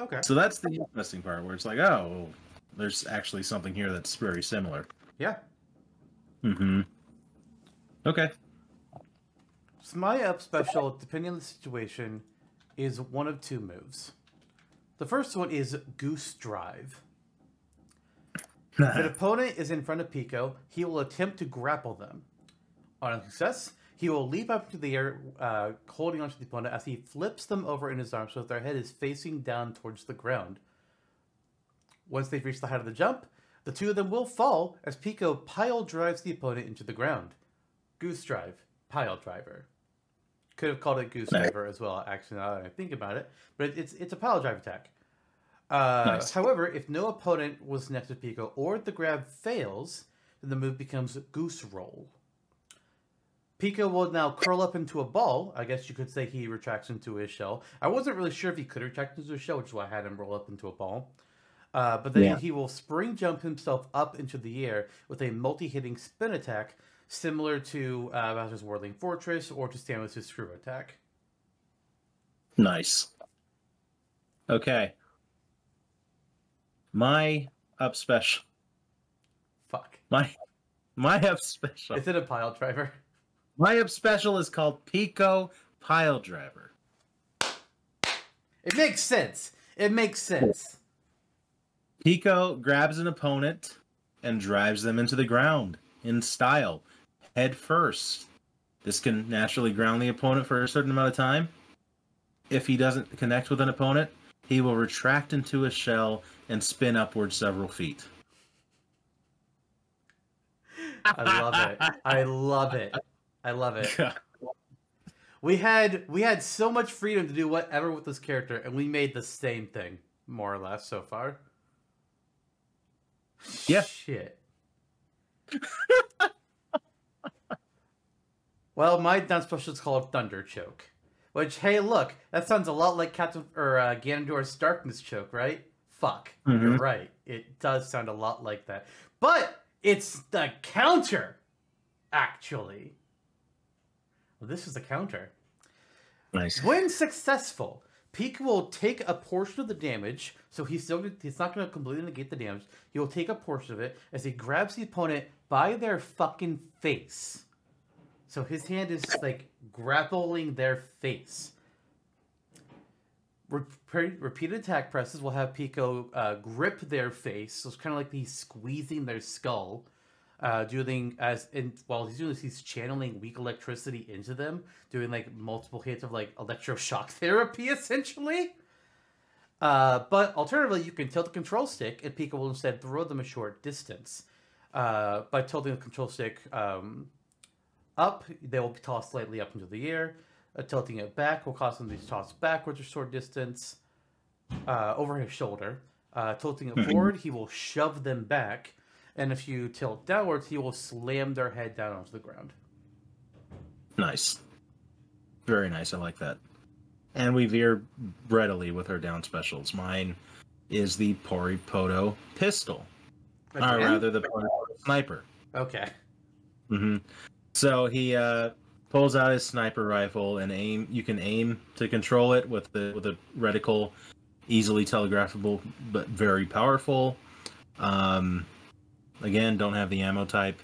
Okay. So that's the interesting part, where it's like, oh, there's actually something here that's very similar. Yeah. Mm-hmm. Okay. So my up special, depending on the situation, is one of two moves. The first one is Goose Drive. If an opponent is in front of Pico, he will attempt to grapple them. On a success, he will leap up to the air, uh, holding onto the opponent as he flips them over in his arms so that their head is facing down towards the ground. Once they've reached the height of the jump, the two of them will fall as Pico pile drives the opponent into the ground. Goose drive, pile driver. Could have called it goose driver as well, actually, now that I think about it. But it's it's a pile drive attack. Uh, nice. However, if no opponent was next to Pico or the grab fails, then the move becomes goose roll. Pico will now curl up into a ball. I guess you could say he retracts into his shell. I wasn't really sure if he could retract into his shell, which is why I had him roll up into a ball. Uh, but then yeah. he will spring jump himself up into the air with a multi-hitting spin attack similar to uh, Bowser's Whirling Fortress or to Stanley's Screw Attack. Nice. Okay. My up special. Fuck. My, my up special. Is it a pile driver? My up special is called Pico Pile Driver. It makes sense. It makes sense. Pico grabs an opponent and drives them into the ground in style, head first. This can naturally ground the opponent for a certain amount of time. If he doesn't connect with an opponent, he will retract into a shell and spin upwards several feet. I love it. I love it. I love it. God. We had we had so much freedom to do whatever with this character, and we made the same thing, more or less, so far. Yeah. Shit. Well, my down special is called Thunder Choke. Which, hey, look, that sounds a lot like Captain or uh, Ganondorf's Darkness Choke, right? Fuck. Mm-hmm. You're right. It does sound a lot like that. But it's the counter, actually. Well, this is a counter. Nice. When successful, Pico will take a portion of the damage, so he's still he's not going to completely negate the damage. He will take a portion of it as he grabs the opponent by their fucking face. So his hand is like grappling their face. Rep repeated attack presses will have Pico uh, grip their face, so it's kind of like he's squeezing their skull. Uh, doing as in while well, he's doing this, he's channeling weak electricity into them, doing like multiple hits of like electroshock therapy, essentially. Uh, but alternatively, you can tilt the control stick, and Pico will instead throw them a short distance. Uh, by tilting the control stick um, up, they will be tossed slightly up into the air. Uh, tilting it back will cause them to be tossed backwards a short distance uh, over his shoulder. Uh, tilting it forward, he will shove them back. And if you tilt downwards, he will slam their head down onto the ground. Nice. Very nice. I like that. And we veer readily with our down specials. Mine is the Poripoto pistol. Again? Or rather, the Poripoto sniper. Okay. Mm-hmm. So he uh, pulls out his sniper rifle and aim. You can aim to control it with the with a reticle, easily telegraphable, but very powerful. Um... Again, don't have the ammo type.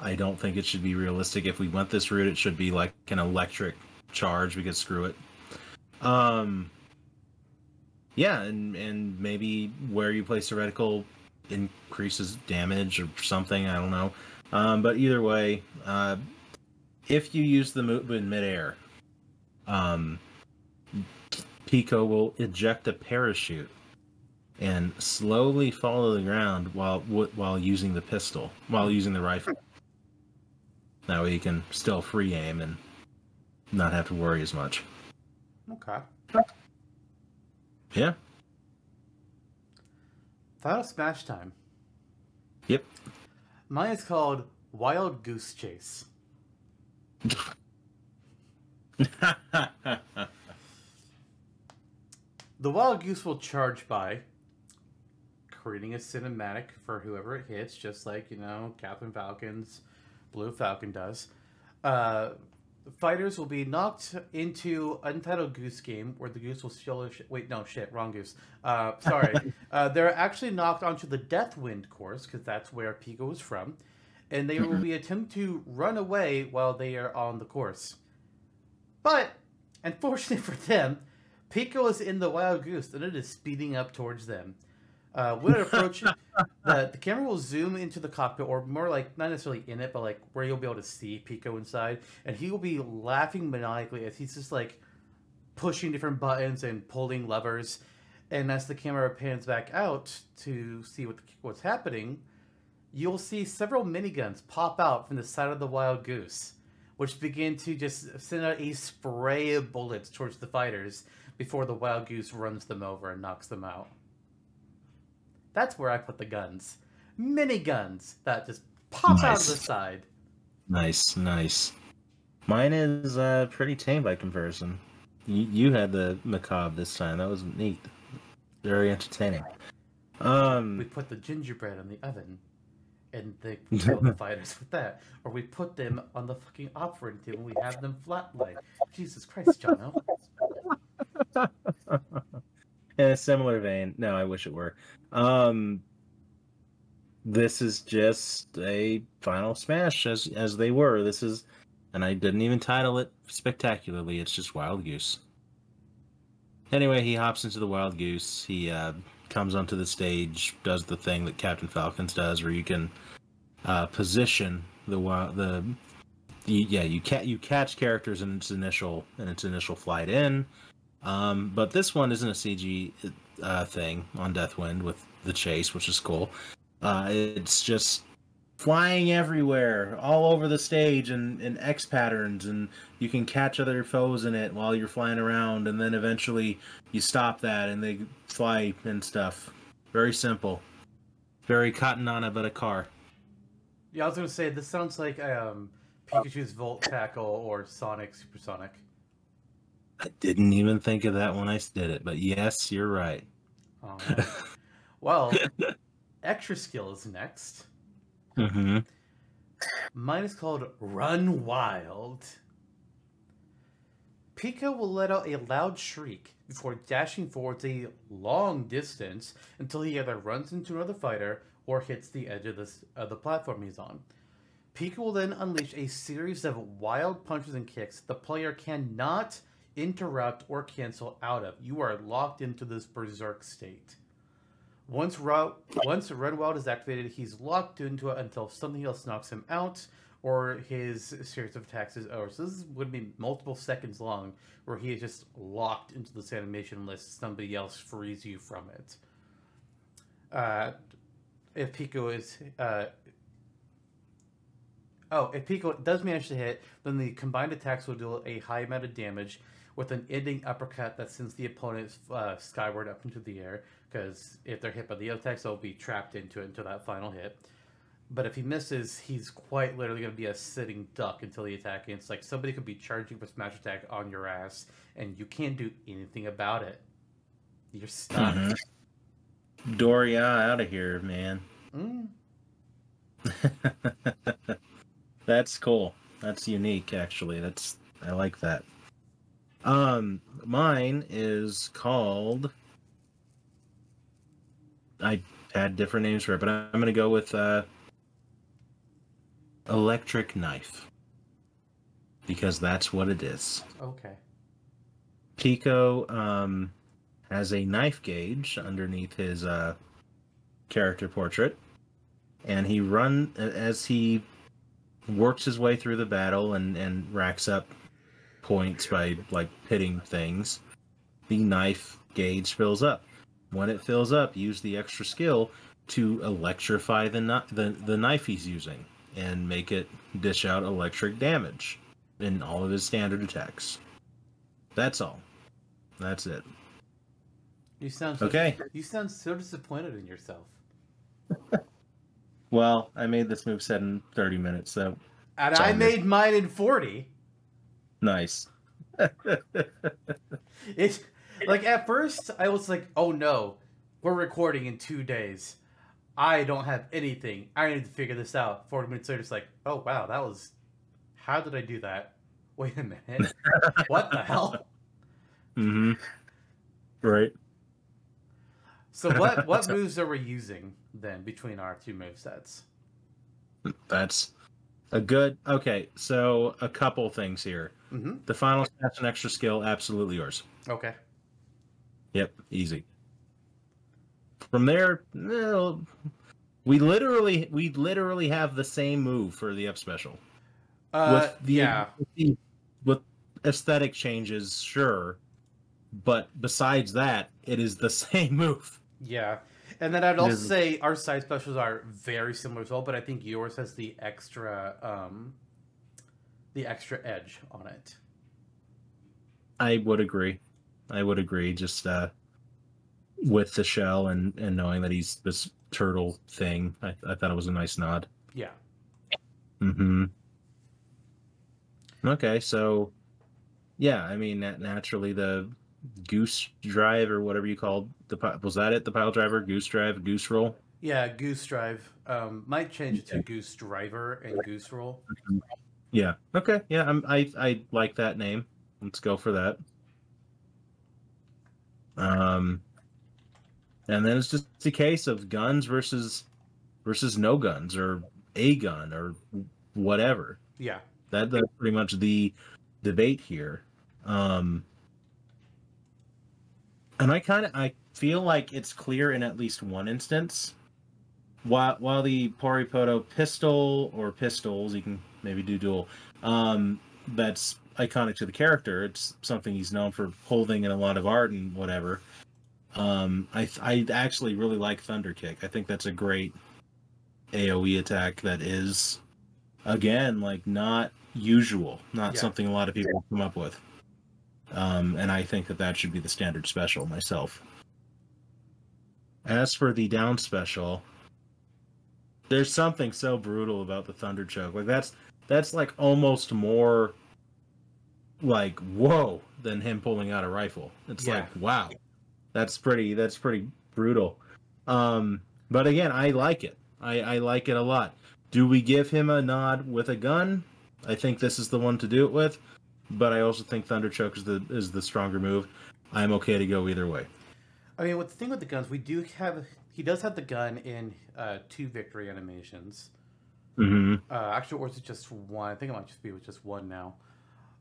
I don't think it should be realistic. If we went this route, it should be like an electric charge because screw it. Um, yeah, and, and maybe where you place the reticle increases damage or something, I don't know. Um, but either way, uh, if you use the move in midair, um, Pico will eject a parachute and slowly follow the ground while while using the pistol, while using the rifle. That way you can still free aim and not have to worry as much. Okay. Yeah. Final Smash time. Yep. Mine is called Wild Goose Chase. The wild goose will charge by creating a cinematic for whoever it hits, just like, you know, Captain Falcon's Blue Falcon does. Uh, fighters will be knocked into Untitled Goose Game, where the goose will steal a sh Wait, no, shit, wrong goose. Uh, sorry. uh, they're actually knocked onto the Deathwind course, because that's where Pico was from, and they will be attempt to run away while they are on the course. But, unfortunately for them, Pico is in the wild goose, and it is speeding up towards them. Uh, when it approaches, the, the camera will zoom into the cockpit, or more like, not necessarily in it, but like where you'll be able to see Pico inside. And he will be laughing maniacally as he's just like pushing different buttons and pulling levers. And as the camera pans back out to see what the, what's happening, you'll see several miniguns pop out from the side of the wild goose, which begin to just send out a spray of bullets towards the fighters before the wild goose runs them over and knocks them out. That's where I put the guns. Mini guns that just pop nice. Out of the side. Nice, nice. Mine is uh, pretty tame by comparison. You, you had the macabre this time. That was neat. Very entertaining. Um, we put the gingerbread in the oven, and they kill the fighters with that. Or we put them on the fucking operating table and we have them flatline. Jesus Christ, Jono. In a similar vein, no, I wish it were. Um, this is just a final smash, as as they were. This is, and I didn't even title it spectacularly. It's just Wild Goose. Anyway, he hops into the Wild Goose. He uh, comes onto the stage, does the thing that Captain Falcons does, where you can uh, position the the you, yeah you ca you catch characters in its initial in its initial flight in. Um, but this one isn't a C G uh, thing on Deathwind with the chase, which is cool. Uh, it's just flying everywhere, all over the stage in, in X patterns, and you can catch other foes in it while you're flying around, and then eventually you stop that and they fly and stuff. Very simple. Very Katanana, but a car. Yeah, I was going to say, this sounds like um, Pikachu's Volt Tackle or Sonic Supersonic. I didn't even think of that when I did it, but yes, you're right. Oh, well, extra skill is next. Mm-hmm. Mine is called Run Wild. Pico will let out a loud shriek before dashing forwards a long distance until he either runs into another fighter or hits the edge of the, uh, the platform he's on. Pico will then unleash a series of wild punches and kicks the player cannot interrupt or cancel out of. You are locked into this berserk state. Once Ru once Run Wild is activated, he's locked into it until something else knocks him out or his series of attacks is over. So this would be multiple seconds long where he is just locked into this animation unless somebody else frees you from it. Uh, if Pico is... Uh, oh, if Pico does manage to hit, then the combined attacks will deal a high amount of damage with an ending uppercut that sends the opponent uh, skyward up into the air, because if they're hit by the attacks, they'll be trapped into it until that final hit. But if he misses, he's quite literally going to be a sitting duck until the attack ends. Like, somebody could be charging with smash attack on your ass, and you can't do anything about it. You're stuck. Mm-hmm. Doria out of here, man. Mm. That's cool. That's unique, actually. That's I like that. Um, mine is called... I had different names for it, but I'm going to go with uh, Electric Knife. Because that's what it is. Okay. Pico um, has a knife gauge underneath his uh, character portrait, and he run as he works his way through the battle and, and racks up points by like hitting things. The knife gauge fills up. When it fills up, use the extra skill to electrify the, the, the knife he's using and make it dish out electric damage in all of his standard attacks. That's all. That's it. You sound so, okay. You sound so disappointed in yourself. Well, I made this moveset in thirty minutes, so... And I made mine in forty! Nice. It's... Like, at first, I was like, oh no, we're recording in two days. I don't have anything. I need to figure this out. forty minutes later, it's like, oh wow, that was... How did I do that? Wait a minute. What the hell? Mm-hmm. Right. So what, what moves are we using, then, between our two movesets? That's a good... Okay, so a couple things here. Mm-hmm. The final stats and extra skill, absolutely yours. Okay. Yep, easy. From there, we literally we literally have the same move for the up special. Uh, with the, yeah. With, the, with aesthetic changes, sure. But besides that, it is the same move. Yeah. And then I'd also say our side specials are very similar as well, but I think yours has the extra um, the extra edge on it. I would agree. I would agree, just uh, with the shell and, and knowing that he's this turtle thing. I, I thought it was a nice nod. Yeah. Mm-hmm. Okay, so, yeah, I mean, naturally the goose drive or whatever you called the... Was that it, the pile driver? Goose drive? Goose roll? Yeah, goose drive. Um, might change it to yeah. goose driver and goose roll. Yeah. Okay, yeah, I'm, I, I like that name. Let's go for that. Um, and then it's just a case of guns versus versus no guns or a gun or whatever. Yeah, that, that's pretty much the debate here. Um, and I kind of I feel like it's clear in at least one instance. While while the Poripoto pistol or pistols, you can maybe do dual. Um, that's iconic to the character. It's something he's known for holding in a lot of art and whatever. Um, I I actually really like Thunder Kick. I think that's a great A O E attack that is, again, like not usual, not yeah. something a lot of people come up with. Um, and I think that that should be the standard special myself. As for the down special, there's something so brutal about the Thunder Choke. Like that's that's like almost more like whoa than him pulling out a rifle. It's yeah. like wow, that's pretty that's pretty brutal. Um, but again, I like it. I, I like it a lot. Do we give him a nod with a gun? I think this is the one to do it with, but I also think Thunder Choke is the is the stronger move. I'm okay to go either way. I mean, with the thing with the guns, we do have he does have the gun in uh, two victory animations. Mm-hmm. Uh, actually, or is it just one? I think it might just be with just one now.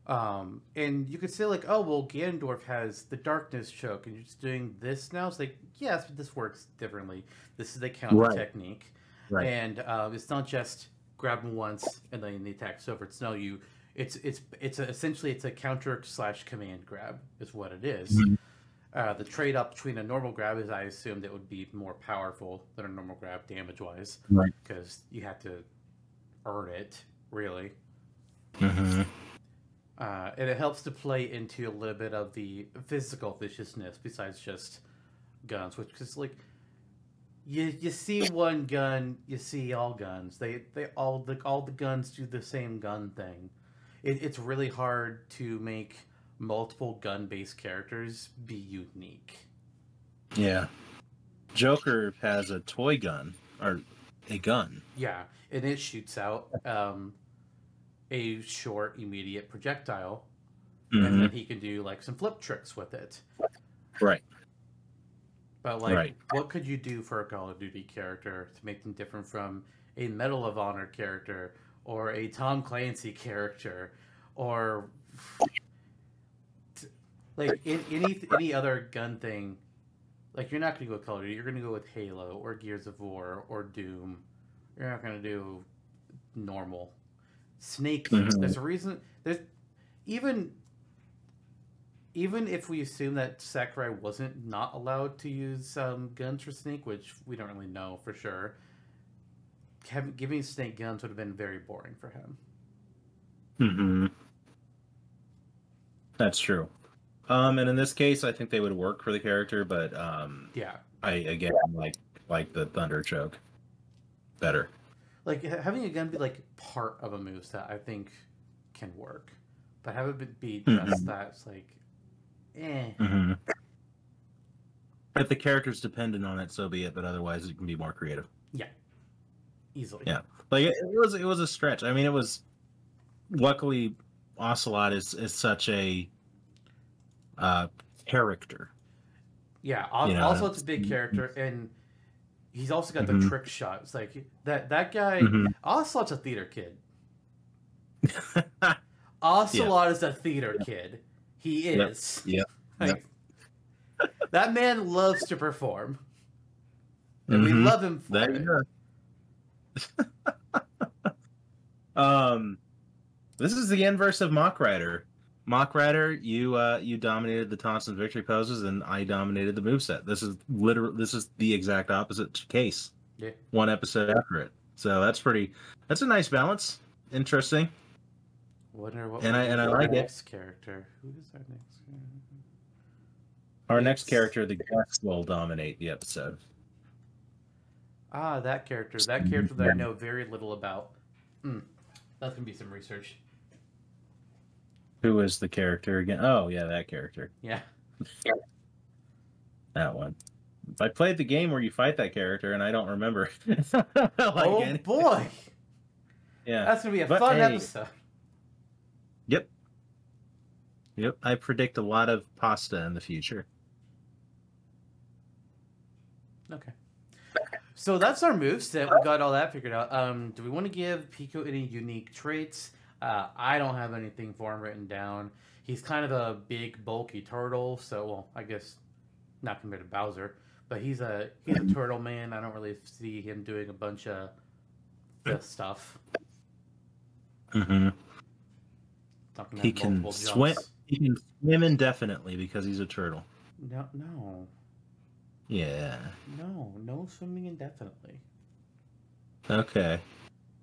Um, and you could say like, oh, well, Ganondorf has the darkness choke and you're just doing this now. It's like, yes, but this works differently. This is the counter right. technique. Right. And, um, it's not just grab them once and then the attack's over. It's no, you, it's, it's, it's a, essentially it's a counter slash command grab is what it is. Mm-hmm. Uh, the trade up between a normal grab is I assumed it would be more powerful than a normal grab damage wise, right. because you have to earn it really. Mm-hmm. Uh, and it helps to play into a little bit of the physical viciousness besides just guns, which is like you you see one gun, you see all guns. They they all the all the guns do the same gun thing. It, it's really hard to make multiple gun-based characters be unique. Yeah, Joker has a toy gun or a gun. Yeah, and it shoots out. Um, a short, immediate projectile, mm-hmm. and then he can do, like, some flip tricks with it. Right. But, like, right. what could you do for a Call of Duty character to make them different from a Medal of Honor character, or a Tom Clancy character, or... Like in, any any other gun thing, like you're not gonna go with Call of Duty. You're gonna go with Halo or Gears of War or Doom. You're not gonna do normal Snake. Mm-hmm. There's a reason. There's even even if we assume that Sakurai wasn't not allowed to use um, guns for Snake, which we don't really know for sure. Having, giving Snake guns would have been very boring for him. Mm-hmm. That's true. Um, and in this case, I think they would work for the character, but um, yeah, I again like like the Thunder Choke better. Like having a gun be like part of a moveset, I think can work, but have it be just mm-hmm. that's like, eh. Mm-hmm. If the character's dependent on it, so be it. But otherwise, it can be more creative. Yeah. Easily. Yeah, like it, it was. It was a stretch. I mean, it was. Luckily, Ocelot is is such a uh, character. Yeah, you know? Ocelot's a big character, and he's also got mm-hmm. the trick shots. Like that. That guy, mm-hmm. Ocelot's a theater kid. Ocelot yeah. is a theater yeah. kid. He is. Yeah. yeah. Like, yeah. That man loves to perform, and mm-hmm. we love him for that, it. Yeah. um, this is the inverse of Mock Rider. Mock Rider, you uh, you dominated the Thompson victory poses, and I dominated the moveset. This is literally this is the exact opposite case. Yeah. One episode after it, so that's pretty. That's a nice balance. Interesting. Wonder what. And I and I like next it. Character. Who is our next character? Our it's... next character, the guest, will dominate the episode. Ah, that character. That character that I know very little about. Mm. That's going to be some research. Who is the character again? Oh, yeah, that character. Yeah. That one. I played the game where you fight that character, and I don't remember. like oh, anything. Boy. Yeah. That's going to be a but, fun hey. episode. Yep. Yep. I predict a lot of pasta in the future. Okay. So that's our moveset. We got all that figured out. Um, do we want to give Pico any unique traits? Uh, I don't have anything for him written down. He's kind of a big, bulky turtle. So, well, I guess not compared to Bowser. But he's a he's a turtle man. I don't really see him doing a bunch of stuff. Mm-hmm. He can swim. He can swim indefinitely because he's a turtle. No, no. Yeah. No, no swimming indefinitely. Okay.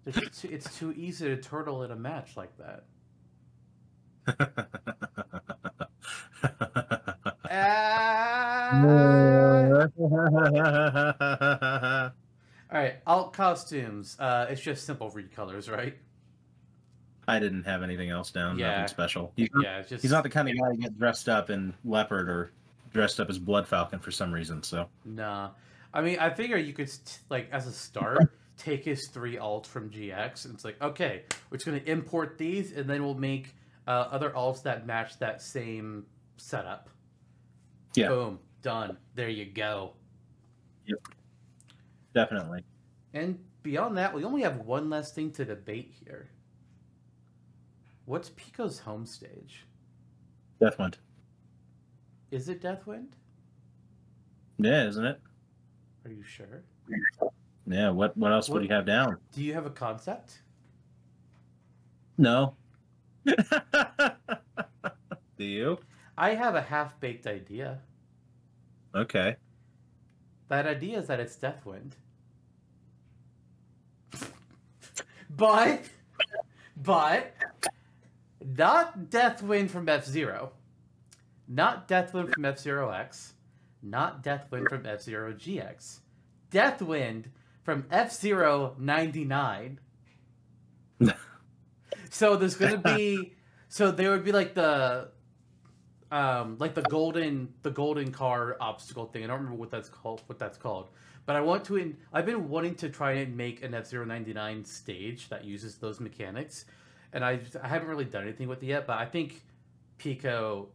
It's too, it's too easy to turtle in a match like that. uh... All right, alt costumes. Uh, it's just simple recolors, right? I didn't have anything else down. Yeah. Nothing special. He's not, yeah, it's just... he's not the kind of guy to get dressed up in leopard or. Dressed up as Blood Falcon for some reason, so. Nah. I mean, I figure you could, like, as a start, take his three alts from G X, and it's like, okay, we're just going to import these, and then we'll make uh, other alts that match that same setup. Yeah. Boom. Done. There you go. Yep. Definitely. And beyond that, we only have one last thing to debate here. What's Pico's home stage? Deathwind. Is it Deathwind? Yeah, isn't it? Are you sure? Yeah, what what else what, would you have down? Do you have a concept? No. Do you? I have a half-baked idea. Okay. That idea is that it's Deathwind. but, but, not Deathwind from F-Zero. Not Deathwind from F-Zero X, not Deathwind from F-Zero G X, Deathwind from F-Zero ninety-nine. So there's gonna be, so there would be like the, um, like the golden, the golden car obstacle thing. I don't remember what that's called. What that's called. But I want to. In, I've been wanting to try and make an F-Zero ninety-nine stage that uses those mechanics, and I I haven't really done anything with it yet. But I think Pico.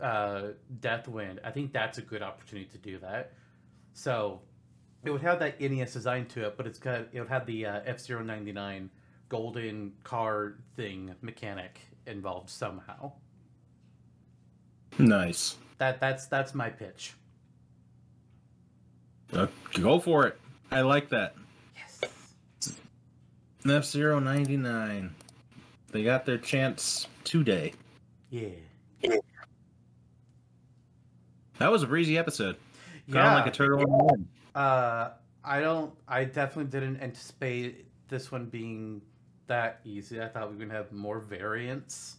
Uh, Deathwind. I think that's a good opportunity to do that. So it would have that N E S design to it, but it's got it would have the uh, F-Zero ninety-nine golden car thing mechanic involved somehow. Nice. That that's that's my pitch. Uh, go for it. I like that. Yes. F zero ninety-nine. They got their chance today. Yeah. That was a breezy episode. Yeah. Kind of like a turtle in the wind. Uh, I don't. I definitely didn't anticipate this one being that easy. I thought we were gonna have more variants.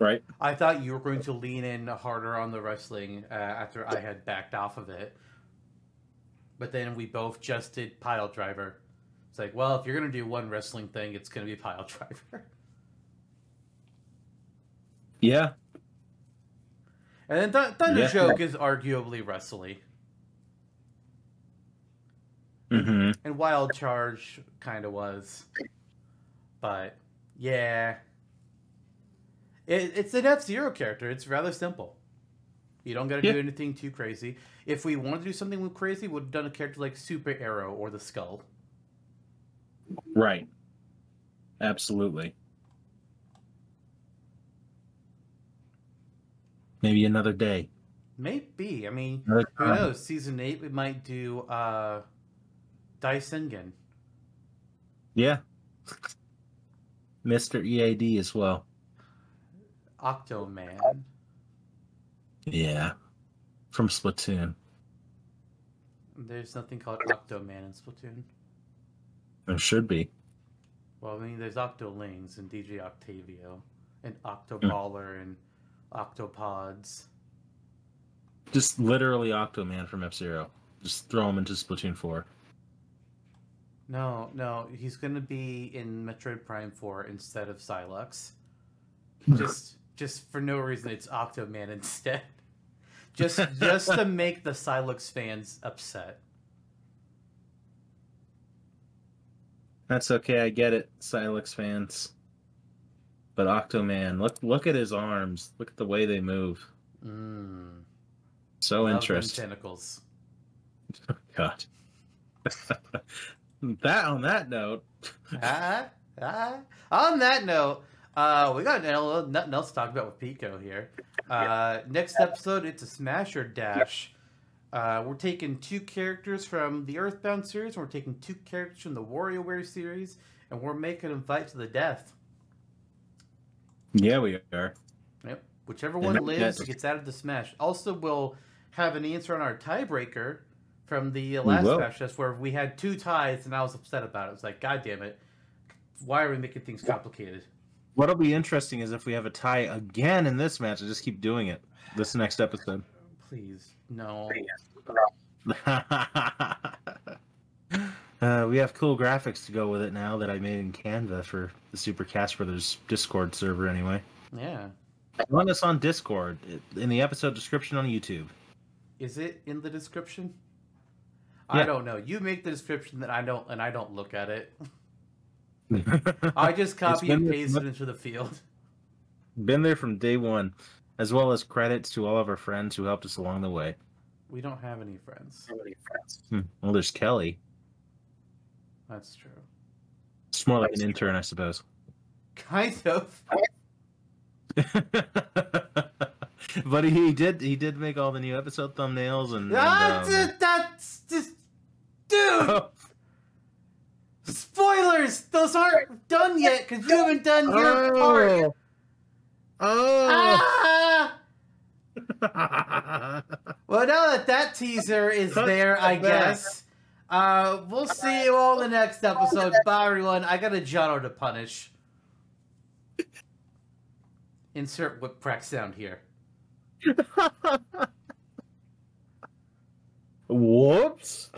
Right. I thought you were going to lean in harder on the wrestling uh, after I had backed off of it. But then we both just did pile driver. It's like, well, if you're going to do one wrestling thing, it's going to be pile driver. Yeah. And then Th Thunder yeah. Joke is arguably wrestling. Mm-hmm. And Wild Charge kind of was. But, yeah. It, it's an F-Zero character. It's rather simple. You don't gotta yeah. do anything too crazy. If we wanted to do something crazy, we'd have done a character like Super Arrow or the Skull. Right. Absolutely. Maybe another day. Maybe. I mean, who knows? Season eight, we might do uh, Daisingen. Yeah. Mister E A D as well. Octoman. Yeah. From Splatoon. There's nothing called Octoman in Splatoon. There should be. Well, I mean, there's Octolings and D J Octavio and Octoballer mm. and Octopods. Just literally Octoman from F-Zero. Just throw him into Splatoon four. No, no. He's going to be in Metroid Prime four instead of Psylocke. Just... Just for no reason, it's Octoman instead. Just just to make the Psylocke fans upset. That's okay, I get it, Psylocke fans. But Octoman, look look at his arms. Look at the way they move. Mm. So love interesting. Tentacles. Oh, God. that on that note. uh, uh, on that note. Uh, we got nothing else to talk about with Pico here. Uh, next episode, it's a smash or dash. Uh, we're taking two characters from the Earthbound series, and we're taking two characters from the WarioWare series, and we're making them fight to the death. Yeah, we are. Yep. Whichever one lives gets out of the smash. Also, we'll have an answer on our tiebreaker from the last smash test where we had two ties, and I was upset about it. I was like, God damn it. Why are we making things complicated? What'll be interesting is if we have a tie again in this match and just keep doing it this next episode. Please, no. uh, we have cool graphics to go with it now that I made in Canva for the Super Cast Brothers Discord server anyway. Yeah. Join us on Discord in the episode description on YouTube. Is it in the description? Yeah. I don't know. You make the description that I don't, and I don't look at it. I just copy and paste it into the field. Been there from day one, as well as credits to all of our friends who helped us along the way. We don't have any friends. Have any friends. Hmm. Well, there's Kelly. That's true. It's more like an intern, I suppose. Kind of. But he did. He did make all the new episode thumbnails and. That's and, um... that's just, dude. Oh. Spoilers! Those aren't done yet because you haven't done your oh. part. Oh! Ah. Well, now that that teaser is there, I guess. Uh, we'll see you all in the next episode. Bye, everyone. I got a Jono to punish. Insert whip crack sound here. Whoops.